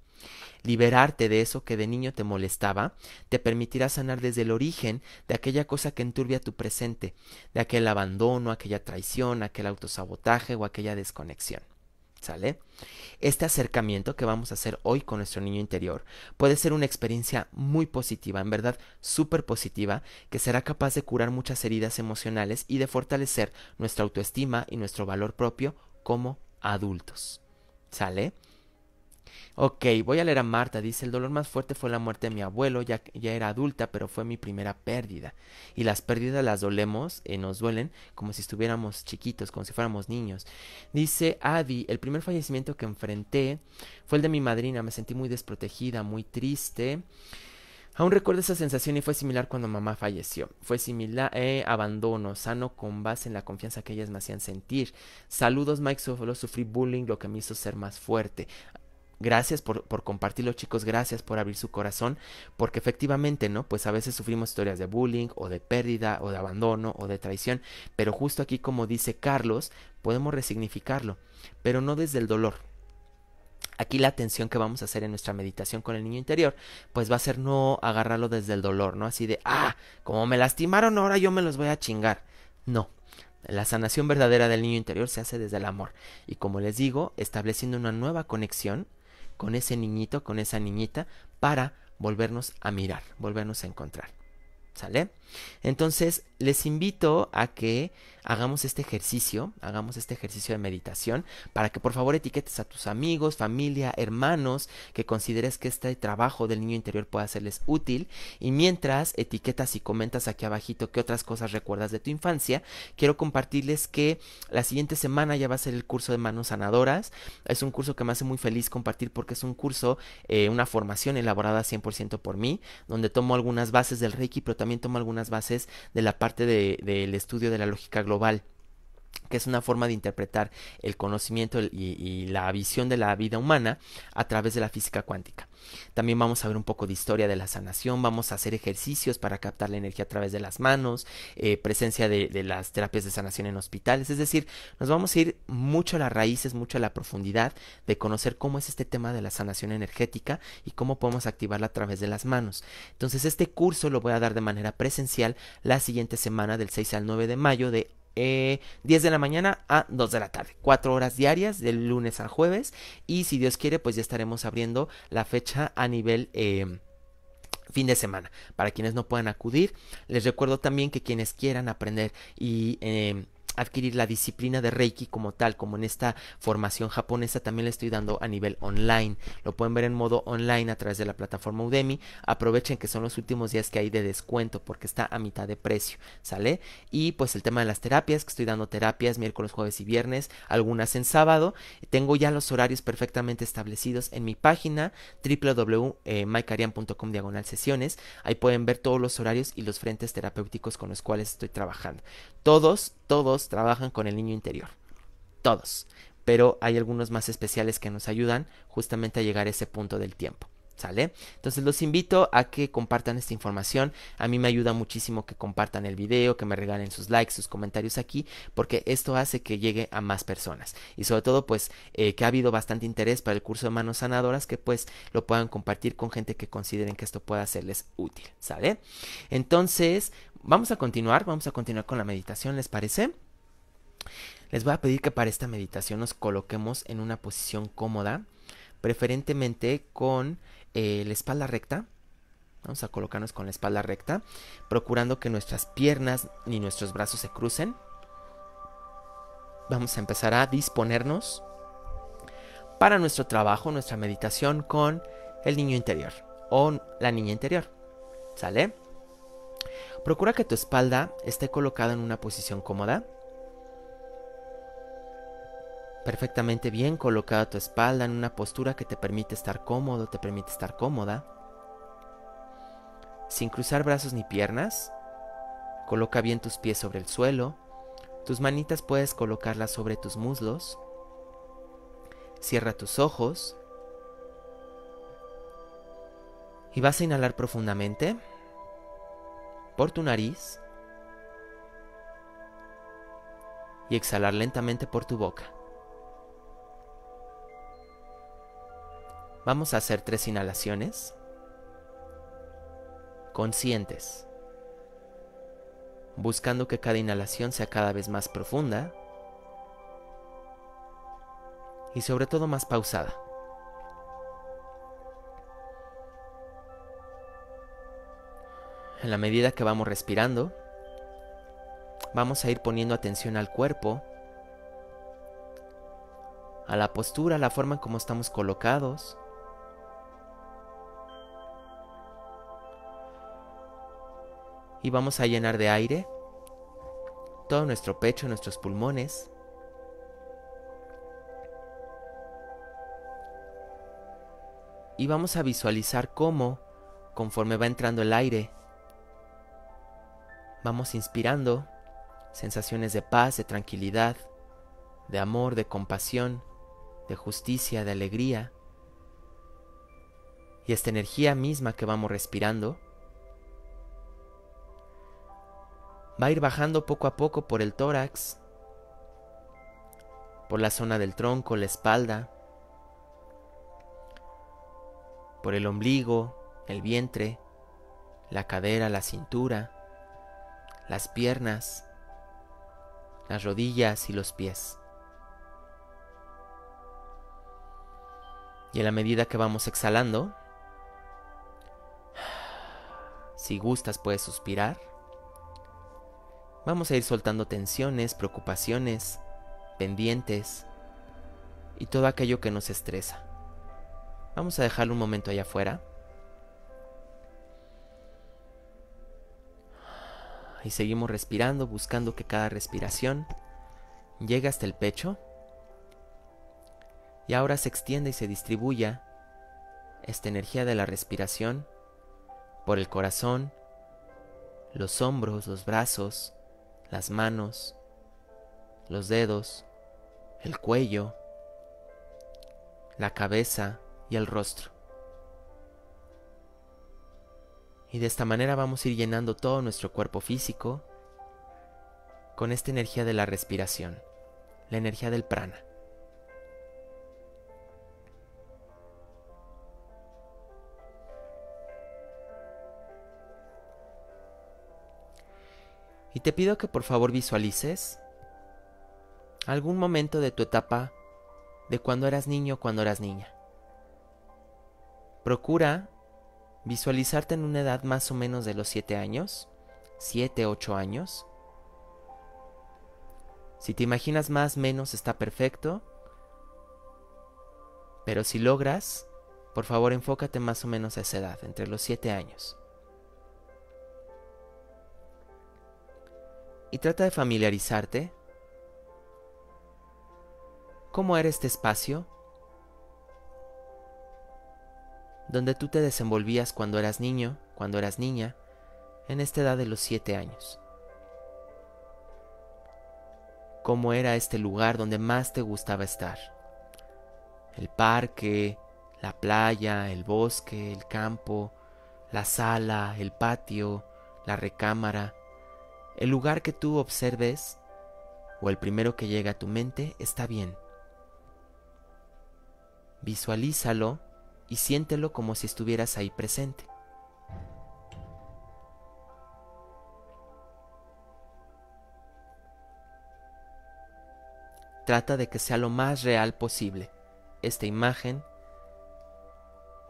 Liberarte de eso que de niño te molestaba te permitirá sanar desde el origen de aquella cosa que enturbia tu presente, de aquel abandono, aquella traición, aquel autosabotaje o aquella desconexión. ¿Sale? Este acercamiento que vamos a hacer hoy con nuestro niño interior puede ser una experiencia muy positiva, en verdad súper positiva, que será capaz de curar muchas heridas emocionales y de fortalecer nuestra autoestima y nuestro valor propio como adultos. ¿Sale? Ok, voy a leer a Marta. Dice, el dolor más fuerte fue la muerte de mi abuelo. Ya, ya era adulta, pero fue mi primera pérdida. Y las pérdidas las dolemos, eh, nos duelen como si estuviéramos chiquitos, como si fuéramos niños. Dice Adi, el primer fallecimiento que enfrenté fue el de mi madrina. Me sentí muy desprotegida, muy triste. Aún recuerdo esa sensación y fue similar cuando mamá falleció. Fue similar, eh, abandono, sano con base en la confianza que ellas me hacían sentir. Saludos, Mike, solo sufrí bullying, lo que me hizo ser más fuerte. Gracias por, por compartirlo, chicos, gracias por abrir su corazón, porque efectivamente, ¿no? Pues a veces sufrimos historias de bullying o de pérdida o de abandono o de traición, pero justo aquí, como dice Carlos, podemos resignificarlo, pero no desde el dolor. Aquí la atención que vamos a hacer en nuestra meditación con el niño interior, pues va a ser no agarrarlo desde el dolor, ¿no? Así de, ah, como me lastimaron, ahora yo me los voy a chingar. No. La sanación verdadera del niño interior se hace desde el amor y, como les digo, estableciendo una nueva conexión con ese niñito, con esa niñita, para volvernos a mirar, volvernos a encontrar, ¿sale? Entonces, les invito a que hagamos este ejercicio, hagamos este ejercicio de meditación, para que por favor etiquetes a tus amigos, familia, hermanos, que consideres que este trabajo del niño interior pueda serles útil, y mientras etiquetas y comentas aquí abajito qué otras cosas recuerdas de tu infancia. Quiero compartirles que la siguiente semana ya va a ser el curso de manos sanadoras. Es un curso que me hace muy feliz compartir, porque es un curso, eh, una formación elaborada cien por ciento por mí, donde tomo algunas bases del Reiki, pero también tomo algunas bases de la parte del de, de estudio de la lógica global, que es una forma de interpretar el conocimiento y, y la visión de la vida humana a través de la física cuántica. También vamos a ver un poco de historia de la sanación, vamos a hacer ejercicios para captar la energía a través de las manos, eh, presencia de, de las terapias de sanación en hospitales. Es decir, nos vamos a ir mucho a las raíces, mucho a la profundidad de conocer cómo es este tema de la sanación energética y cómo podemos activarla a través de las manos. Entonces, este curso lo voy a dar de manera presencial la siguiente semana, del seis al nueve de mayo, de Eh, diez de la mañana a dos de la tarde, cuatro horas diarias del lunes al jueves, y si Dios quiere, pues ya estaremos abriendo la fecha a nivel eh, fin de semana para quienes no puedan acudir. Les recuerdo también que quienes quieran aprender y eh, adquirir la disciplina de Reiki como tal, como en esta formación japonesa, también la estoy dando a nivel online. Lo pueden ver en modo online a través de la plataforma Udemy. Aprovechen que son los últimos días que hay de descuento, porque está a mitad de precio, ¿sale? Y pues el tema de las terapias, que estoy dando terapias miércoles, jueves y viernes, algunas en sábado. Tengo ya los horarios perfectamente establecidos en mi página doble u doble u doble u punto maikarian punto com diagonal sesiones. Ahí pueden ver todos los horarios y los frentes terapéuticos con los cuales estoy trabajando. Todos, todos trabajan con el niño interior, todos, pero hay algunos más especiales que nos ayudan justamente a llegar a ese punto del tiempo, ¿sale? Entonces los invito a que compartan esta información. A mí me ayuda muchísimo que compartan el video, que me regalen sus likes, sus comentarios aquí, porque esto hace que llegue a más personas, y sobre todo pues eh, que ha habido bastante interés para el curso de manos sanadoras, que pues lo puedan compartir con gente que consideren que esto pueda serles útil, ¿sale? Entonces vamos a continuar, vamos a continuar con la meditación, ¿les parece? Les voy a pedir que para esta meditación nos coloquemos en una posición cómoda, preferentemente con eh, la espalda recta. Vamos a colocarnos con la espalda recta, procurando que nuestras piernas ni nuestros brazos se crucen. Vamos a empezar a disponernos para nuestro trabajo, nuestra meditación con el niño interior o la niña interior, ¿sale? Procura que tu espalda esté colocada en una posición cómoda. Perfectamente bien colocada tu espalda, en una postura que te permite estar cómodo, te permite estar cómoda. Sin cruzar brazos ni piernas, coloca bien tus pies sobre el suelo. Tus manitas puedes colocarlas sobre tus muslos. Cierra tus ojos. Y vas a inhalar profundamente por tu nariz y exhalar lentamente por tu boca. Vamos a hacer tres inhalaciones conscientes, buscando que cada inhalación sea cada vez más profunda y sobre todo más pausada. En la medida que vamos respirando, vamos a ir poniendo atención al cuerpo, a la postura, a la forma en cómo estamos colocados. Y vamos a llenar de aire todo nuestro pecho, nuestros pulmones. Y vamos a visualizar cómo, conforme va entrando el aire, vamos inspirando sensaciones de paz, de tranquilidad, de amor, de compasión, de justicia, de alegría. Y esta energía misma que vamos respirando va a ir bajando poco a poco por el tórax, por la zona del tronco, la espalda, por el ombligo, el vientre, la cadera, la cintura, las piernas, las rodillas y los pies. Y a la medida que vamos exhalando, si gustas puedes suspirar, vamos a ir soltando tensiones, preocupaciones, pendientes y todo aquello que nos estresa. Vamos a dejarlo un momento allá afuera. Y seguimos respirando, buscando que cada respiración llegue hasta el pecho. Y ahora se extienda y se distribuya esta energía de la respiración por el corazón, los hombros, los brazos, las manos, los dedos, el cuello, la cabeza y el rostro. Y de esta manera vamos a ir llenando todo nuestro cuerpo físico con esta energía de la respiración, la energía del prana. Y te pido que por favor visualices algún momento de tu etapa de cuando eras niño o cuando eras niña. Procura visualizarte en una edad más o menos de los siete años, siete, ocho años. Si te imaginas más o menos está perfecto, pero si logras, por favor enfócate más o menos a esa edad, entre los siete años. Y trata de familiarizarte cómo era este espacio donde tú te desenvolvías cuando eras niño, cuando eras niña, en esta edad de los siete años. ¿Cómo era este lugar donde más te gustaba estar? El parque, la playa, el bosque, el campo, la sala, el patio, la recámara. El lugar que tú observes o el primero que llega a tu mente está bien. Visualízalo y siéntelo como si estuvieras ahí presente. Trata de que sea lo más real posible esta imagen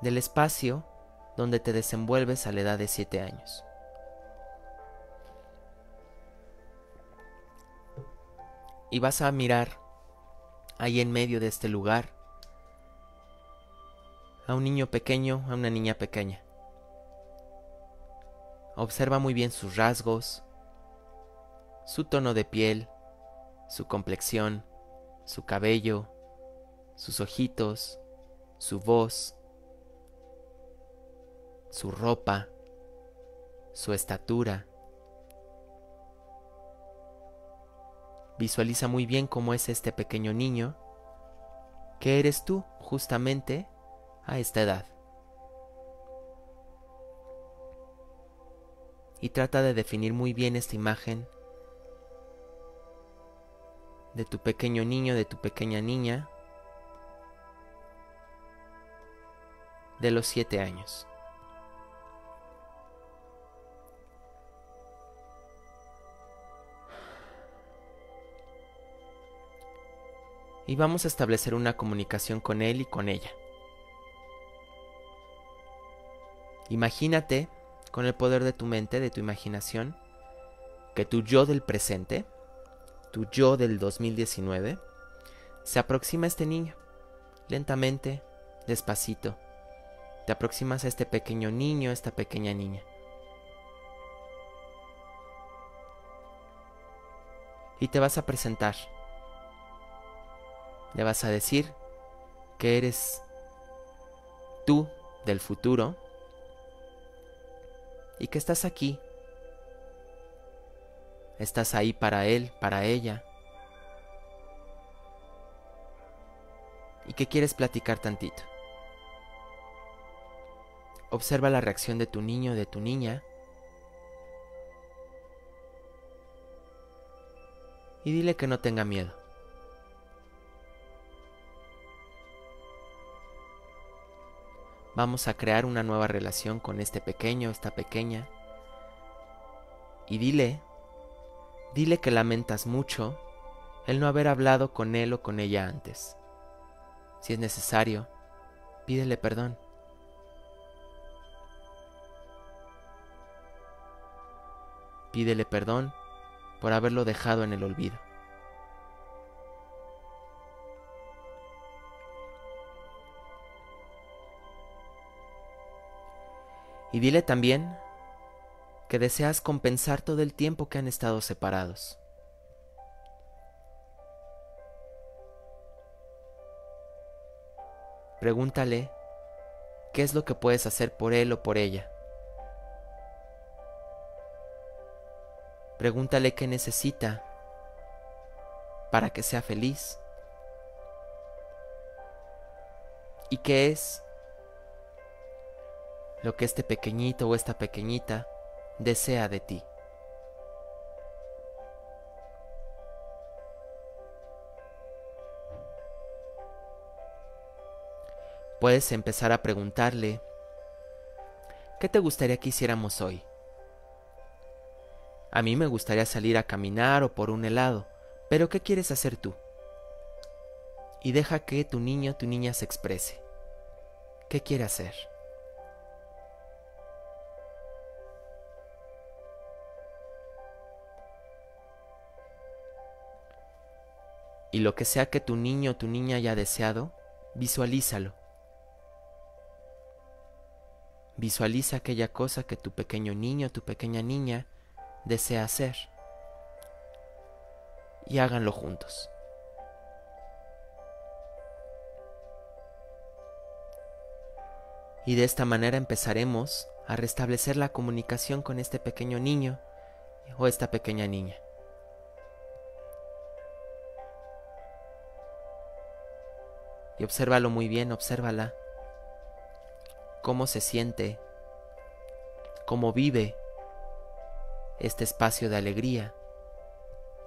del espacio donde te desenvuelves a la edad de siete años. Y vas a mirar ahí en medio de este lugar a un niño pequeño, a una niña pequeña. Observa muy bien sus rasgos, su tono de piel, su complexión, su cabello, sus ojitos, su voz, su ropa, su estatura. Visualiza muy bien cómo es este pequeño niño, que eres tú justamente a esta edad. Y trata de definir muy bien esta imagen de tu pequeño niño, de tu pequeña niña, de los siete años. Y vamos a establecer una comunicación con él y con ella. Imagínate, con el poder de tu mente, de tu imaginación, que tu yo del presente, tu yo del dos mil diecinueve, se aproxima a este niño, lentamente, despacito. Te aproximas a este pequeño niño, a esta pequeña niña. Y te vas a presentar. Le vas a decir que eres tú del futuro y que estás aquí. Estás ahí para él, para ella. Y que quieres platicar tantito. Observa la reacción de tu niño, de tu niña. Y dile que no tenga miedo. Vamos a crear una nueva relación con este pequeño, esta pequeña. Y dile, dile que lamentas mucho el no haber hablado con él o con ella antes. Si es necesario, pídele perdón. Pídele perdón por haberlo dejado en el olvido. Y dile también que deseas compensar todo el tiempo que han estado separados. Pregúntale qué es lo que puedes hacer por él o por ella. Pregúntale qué necesita para que sea feliz. ¿Y qué es lo que este pequeñito o esta pequeñita desea de ti? Puedes empezar a preguntarle, ¿qué te gustaría que hiciéramos hoy? A mí me gustaría salir a caminar o por un helado, pero ¿qué quieres hacer tú? Y deja que tu niño o tu niña se exprese. ¿Qué quiere hacer? Y lo que sea que tu niño o tu niña haya deseado, visualízalo. Visualiza aquella cosa que tu pequeño niño o tu pequeña niña desea hacer. Y háganlo juntos. Y de esta manera empezaremos a restablecer la comunicación con este pequeño niño o esta pequeña niña. Y obsérvalo muy bien, obsérvala. Cómo se siente, cómo vive este espacio de alegría,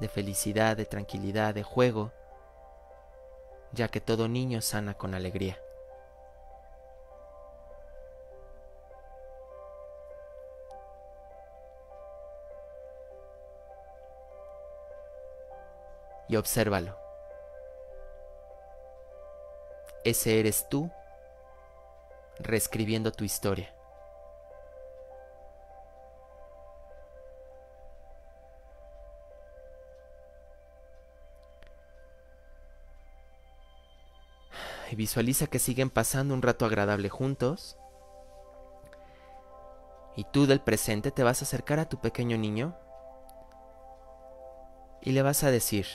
de felicidad, de tranquilidad, de juego, ya que todo niño sana con alegría. Y obsérvalo. Ese eres tú, reescribiendo tu historia. Y visualiza que siguen pasando un rato agradable juntos. Y tú del presente te vas a acercar a tu pequeño niño y le vas a decir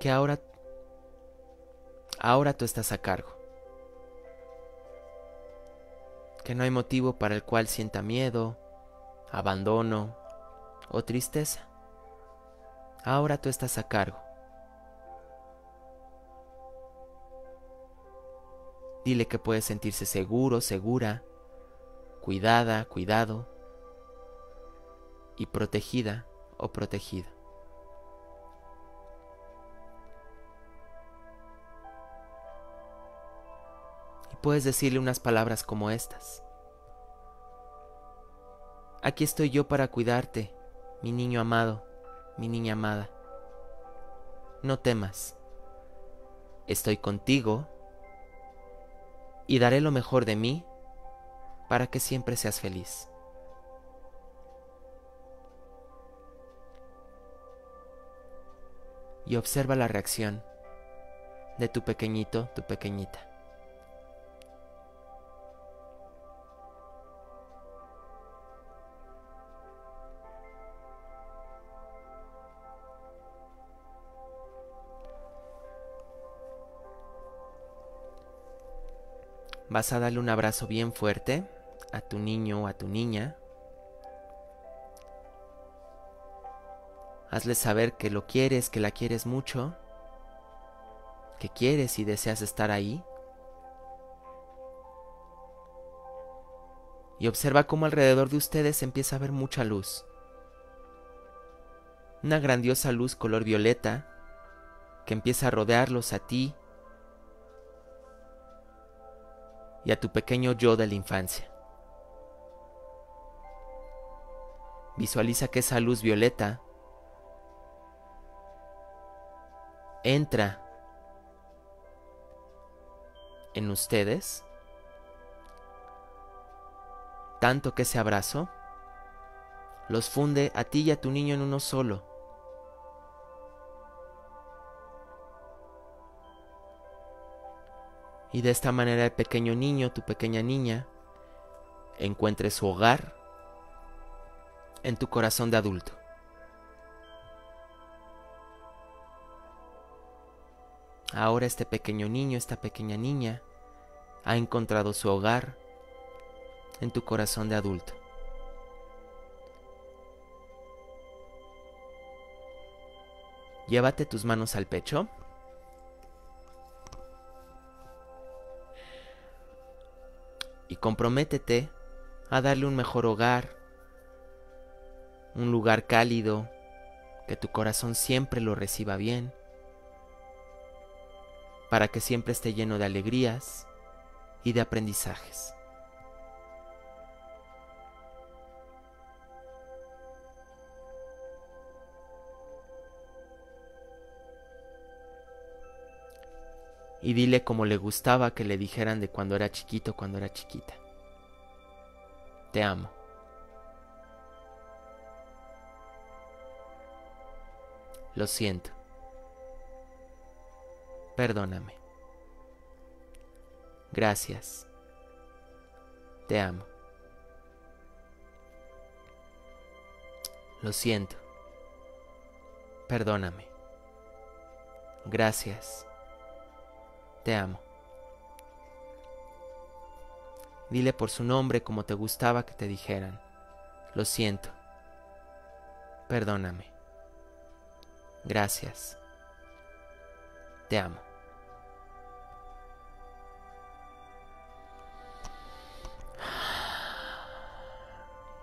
que ahora tú Ahora tú estás a cargo. Que no hay motivo para el cual sienta miedo, abandono o tristeza. Ahora tú estás a cargo. Dile que puede sentirse seguro, segura, cuidada, cuidado y protegida o protegida. puedes decirle unas palabras como estas. Aquí estoy yo para cuidarte, mi niño amado, mi niña amada. No temas. Estoy contigo y daré lo mejor de mí para que siempre seas feliz. Y observa la reacción de tu pequeñito, tu pequeñita. Vas a darle un abrazo bien fuerte a tu niño o a tu niña. Hazle saber que lo quieres, que la quieres mucho, que quieres y deseas estar ahí. Y observa cómo alrededor de ustedes empieza a haber mucha luz. Una grandiosa luz color violeta que empieza a rodearlos a ti y a tu pequeño yo de la infancia. Visualiza que esa luz violeta entra en ustedes, tanto que ese abrazo los funde a ti y a tu niño en uno solo. Y de esta manera el pequeño niño, tu pequeña niña, encuentre su hogar en tu corazón de adulto. Ahora este pequeño niño, esta pequeña niña, ha encontrado su hogar en tu corazón de adulto. Llévate tus manos al pecho. Y comprométete a darle un mejor hogar, un lugar cálido, que tu corazón siempre lo reciba bien, para que siempre esté lleno de alegrías y de aprendizajes. Y dile como le gustaba que le dijeran de cuando era chiquito, cuando era chiquita. Te amo. Lo siento. Perdóname. Gracias. Te amo. Lo siento. Perdóname. Gracias. Te amo. Dile por su nombre como te gustaba que te dijeran. Lo siento. Perdóname. Gracias. Te amo.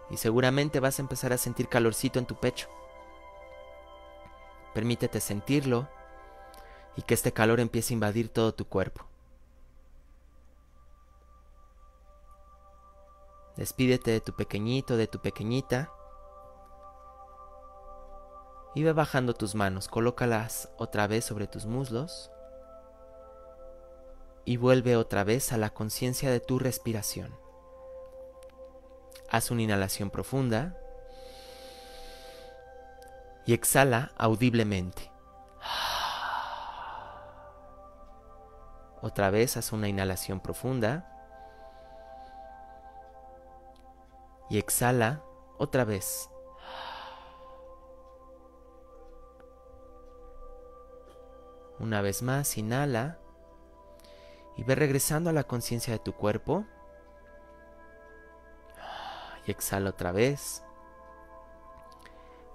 Y seguramente vas a empezar a sentir calorcito en tu pecho. Permítete sentirlo. Y que este calor empiece a invadir todo tu cuerpo. Despídete de tu pequeñito, de tu pequeñita. Y ve bajando tus manos. Colócalas otra vez sobre tus muslos. Y vuelve otra vez a la conciencia de tu respiración. Haz una inhalación profunda. Y exhala audiblemente. Otra vez haz una inhalación profunda y exhala otra vez. Una vez más inhala y ve regresando a la conciencia de tu cuerpo y exhala otra vez.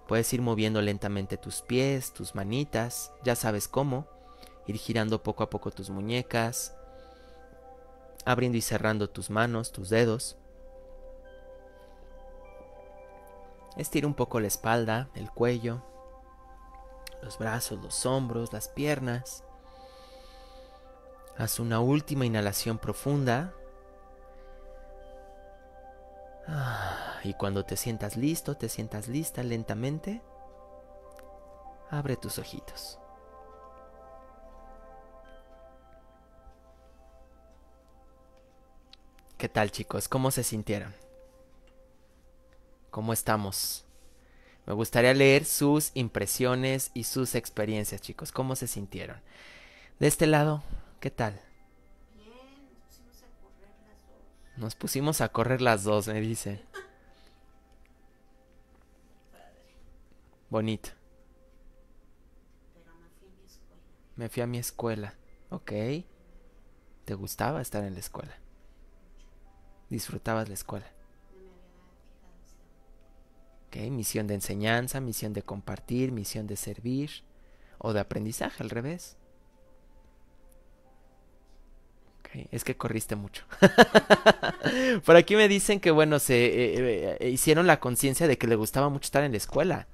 Puedes ir moviendo lentamente tus pies, tus manitas, ya sabes cómo. Ir girando poco a poco tus muñecas, abriendo y cerrando tus manos, tus dedos. Estira un poco la espalda, el cuello, los brazos, los hombros, las piernas. Haz una última inhalación profunda. Y cuando te sientas listo, te sientas lista, lentamente, abre tus ojitos. ¿Qué tal, chicos? ¿Cómo se sintieron? ¿Cómo estamos? Me gustaría leer sus impresiones y sus experiencias, chicos. ¿Cómo se sintieron? De este lado, ¿qué tal? Bien, nos pusimos a correr las dos. Nos pusimos a correr las dos, me dicen. Bonito. Pero me fui a mi escuela. Me fui a mi escuela, ok. ¿Te gustaba estar en la escuela? ¿Disfrutabas la escuela? Okay, misión de enseñanza, misión de compartir, misión de servir o de aprendizaje, al revés. Okay, es que corriste mucho. Por aquí me dicen que, bueno, se eh, eh, hicieron la conciencia de que le gustaba mucho estar en la escuela.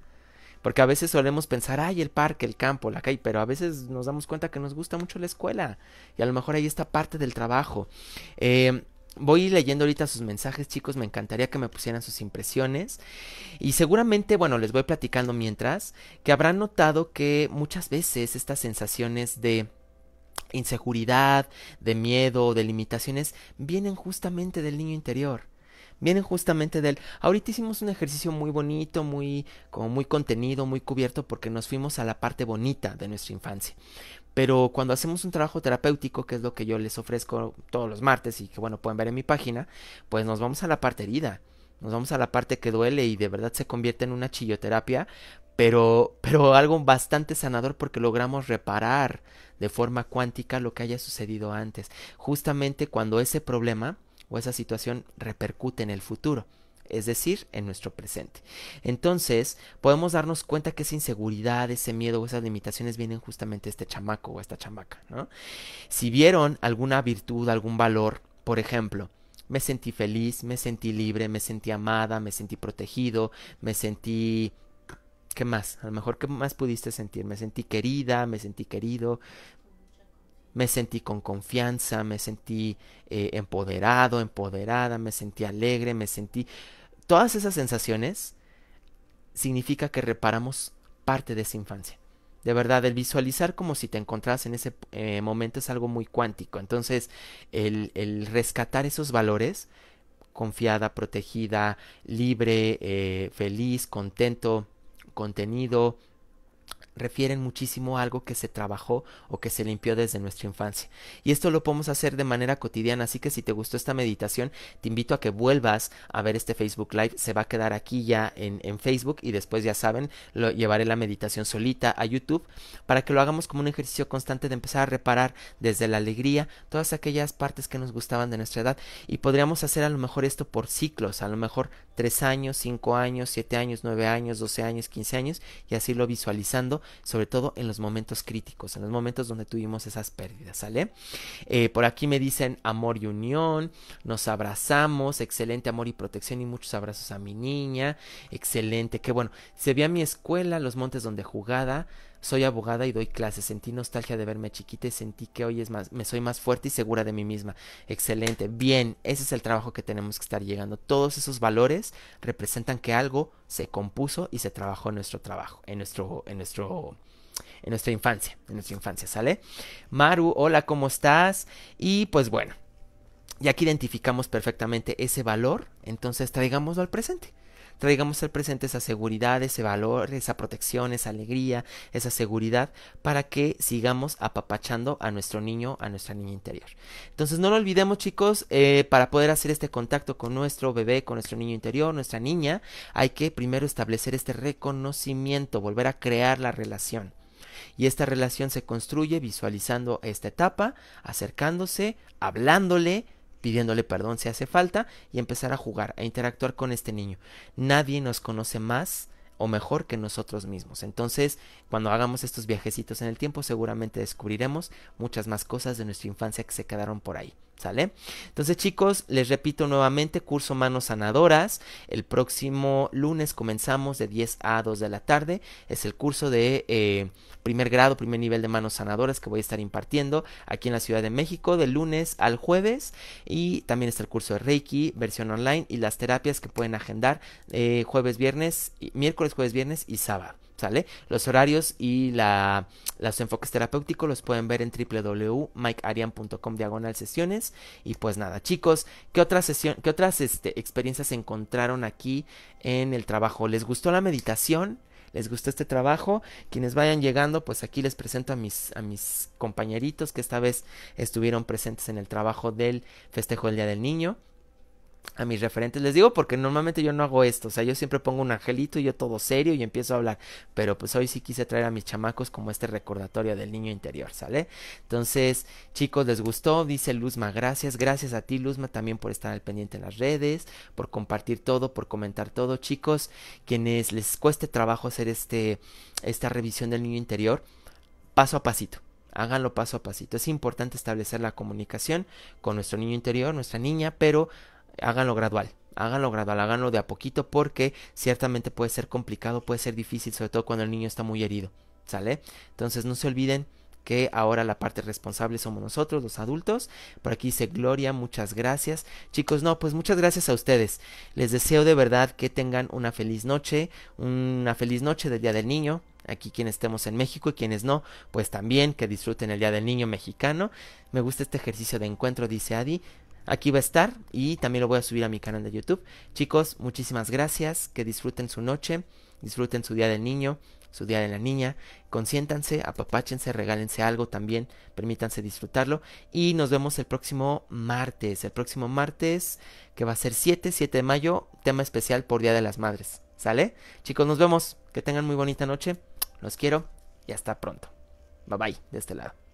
Porque a veces solemos pensar, ay, el parque, el campo, la calle, pero a veces nos damos cuenta que nos gusta mucho la escuela. Y a lo mejor ahí está parte del trabajo. Eh... Voy leyendo ahorita sus mensajes, chicos. Me encantaría que me pusieran sus impresiones. Y seguramente, bueno, les voy platicando mientras, que habrán notado que muchas veces estas sensaciones de inseguridad, de miedo, de limitaciones, vienen justamente del niño interior. Vienen justamente del... Ahorita hicimos un ejercicio muy bonito, muy, como muy contenido, muy cubierto, porque nos fuimos a la parte bonita de nuestra infancia. Pero cuando hacemos un trabajo terapéutico, que es lo que yo les ofrezco todos los martes y que, bueno, pueden ver en mi página, pues nos vamos a la parte herida, nos vamos a la parte que duele y de verdad se convierte en una chilloterapia, pero, pero algo bastante sanador porque logramos reparar de forma cuántica lo que haya sucedido antes, justamente cuando ese problema o esa situación repercute en el futuro. Es decir, en nuestro presente. Entonces, podemos darnos cuenta que esa inseguridad, ese miedo o esas limitaciones vienen justamente de este chamaco o esta chamaca, ¿no? Si vieron alguna virtud, algún valor, por ejemplo, me sentí feliz, me sentí libre, me sentí amada, me sentí protegido, me sentí... ¿Qué más? A lo mejor, ¿qué más pudiste sentir? Me sentí querida, me sentí querido... Me sentí con confianza, me sentí eh, empoderado, empoderada, me sentí alegre, me sentí... Todas esas sensaciones significa que reparamos parte de esa infancia. De verdad, el visualizar como si te encontrabas en ese eh, momento es algo muy cuántico. Entonces, el, el rescatar esos valores, confiada, protegida, libre, eh, feliz, contento, contenido... refieren muchísimo a algo que se trabajó o que se limpió desde nuestra infancia. Y esto lo podemos hacer de manera cotidiana, así que si te gustó esta meditación, te invito a que vuelvas a ver este Facebook Live. Se va a quedar aquí ya en, en Facebook y después, ya saben, lo, llevaré la meditación solita a YouTube para que lo hagamos como un ejercicio constante de empezar a reparar desde la alegría todas aquellas partes que nos gustaban de nuestra edad. Y podríamos hacer a lo mejor esto por ciclos, a lo mejor tres años, cinco años, siete años, nueve años, doce años, quince años y así lo visualizando, sobre todo en los momentos críticos, en los momentos donde tuvimos esas pérdidas, ¿sale? Eh, por aquí me dicen amor y unión, nos abrazamos, excelente amor y protección y muchos abrazos a mi niña, excelente, qué bueno. Se ve a mi escuela, los montes donde jugada, soy abogada y doy clases, sentí nostalgia de verme chiquita y sentí que hoy es más, me soy más fuerte y segura de mí misma, excelente, bien, ese es el trabajo que tenemos que estar llegando. Todos esos valores representan que algo se compuso y se trabajó en nuestro trabajo, en nuestro, en nuestro, en nuestra infancia, en nuestra infancia, ¿sale? Maru, hola, ¿cómo estás? Y pues bueno, ya que identificamos perfectamente ese valor, entonces traigámoslo al presente. Traigamos al presente esa seguridad, ese valor, esa protección, esa alegría, esa seguridad para que sigamos apapachando a nuestro niño, a nuestra niña interior. Entonces no lo olvidemos, chicos, eh, para poder hacer este contacto con nuestro bebé, con nuestro niño interior, nuestra niña, hay que primero establecer este reconocimiento, volver a crear la relación. Y esta relación se construye visualizando esta etapa, acercándose, hablándole, pidiéndole perdón si hace falta y empezar a jugar, a interactuar con este niño. Nadie nos conoce más o mejor que nosotros mismos. Entonces, cuando hagamos estos viajecitos en el tiempo, seguramente descubriremos muchas más cosas de nuestra infancia que se quedaron por ahí, ¿sale? Entonces, chicos, les repito nuevamente, curso Manos Sanadoras. El próximo lunes comenzamos de diez a dos de la tarde. Es el curso de eh, primer grado, primer nivel de manos sanadoras que voy a estar impartiendo aquí en la Ciudad de México de lunes al jueves, y también está el curso de Reiki, versión online, y las terapias que pueden agendar eh, jueves, viernes, miércoles, jueves, viernes y sábado. ¿Sale? Los horarios y la, los enfoques terapéuticos los pueden ver en www punto mike arian punto com diagonal sesiones. Y pues nada, chicos, ¿qué otras, sesión, qué otras este, experiencias encontraron aquí en el trabajo? ¿Les gustó la meditación? ¿Les gustó este trabajo? Quienes vayan llegando, pues aquí les presento a mis, a mis compañeritos que esta vez estuvieron presentes en el trabajo del festejo del Día del Niño. A mis referentes les digo porque normalmente yo no hago esto, o sea, yo siempre pongo un angelito y yo todo serio y empiezo a hablar, pero pues hoy sí quise traer a mis chamacos como este recordatorio del niño interior, ¿sale? Entonces, chicos, ¿les gustó? Dice Luzma, gracias, gracias a ti, Luzma, también por estar al pendiente en las redes, por compartir todo, por comentar todo, chicos, quienes les cueste trabajo hacer este, esta revisión del niño interior, paso a pasito. Háganlo paso a pasito, es importante establecer la comunicación con nuestro niño interior, nuestra niña, pero háganlo gradual, háganlo gradual, háganlo de a poquito porque ciertamente puede ser complicado, puede ser difícil, sobre todo cuando el niño está muy herido, ¿sale? Entonces no se olviden que ahora la parte responsable somos nosotros, los adultos. Por aquí dice Gloria, muchas gracias. Chicos, no, pues muchas gracias a ustedes. Les deseo de verdad que tengan una feliz noche, una feliz noche del Día del Niño. Aquí quienes estemos en México y quienes no, pues también que disfruten el Día del Niño mexicano. Me gusta este ejercicio de encuentro, dice Adi. Aquí va a estar y también lo voy a subir a mi canal de YouTube. Chicos, muchísimas gracias. Que disfruten su noche, disfruten su Día del Niño, su Día de la Niña. Consiéntanse, apapáchense, regálense algo también. Permítanse disfrutarlo. Y nos vemos el próximo martes. El próximo martes, que va a ser siete, siete de mayo. Tema especial por Día de las Madres. ¿Sale? Chicos, nos vemos. Que tengan muy bonita noche. Los quiero y hasta pronto. Bye bye de este lado.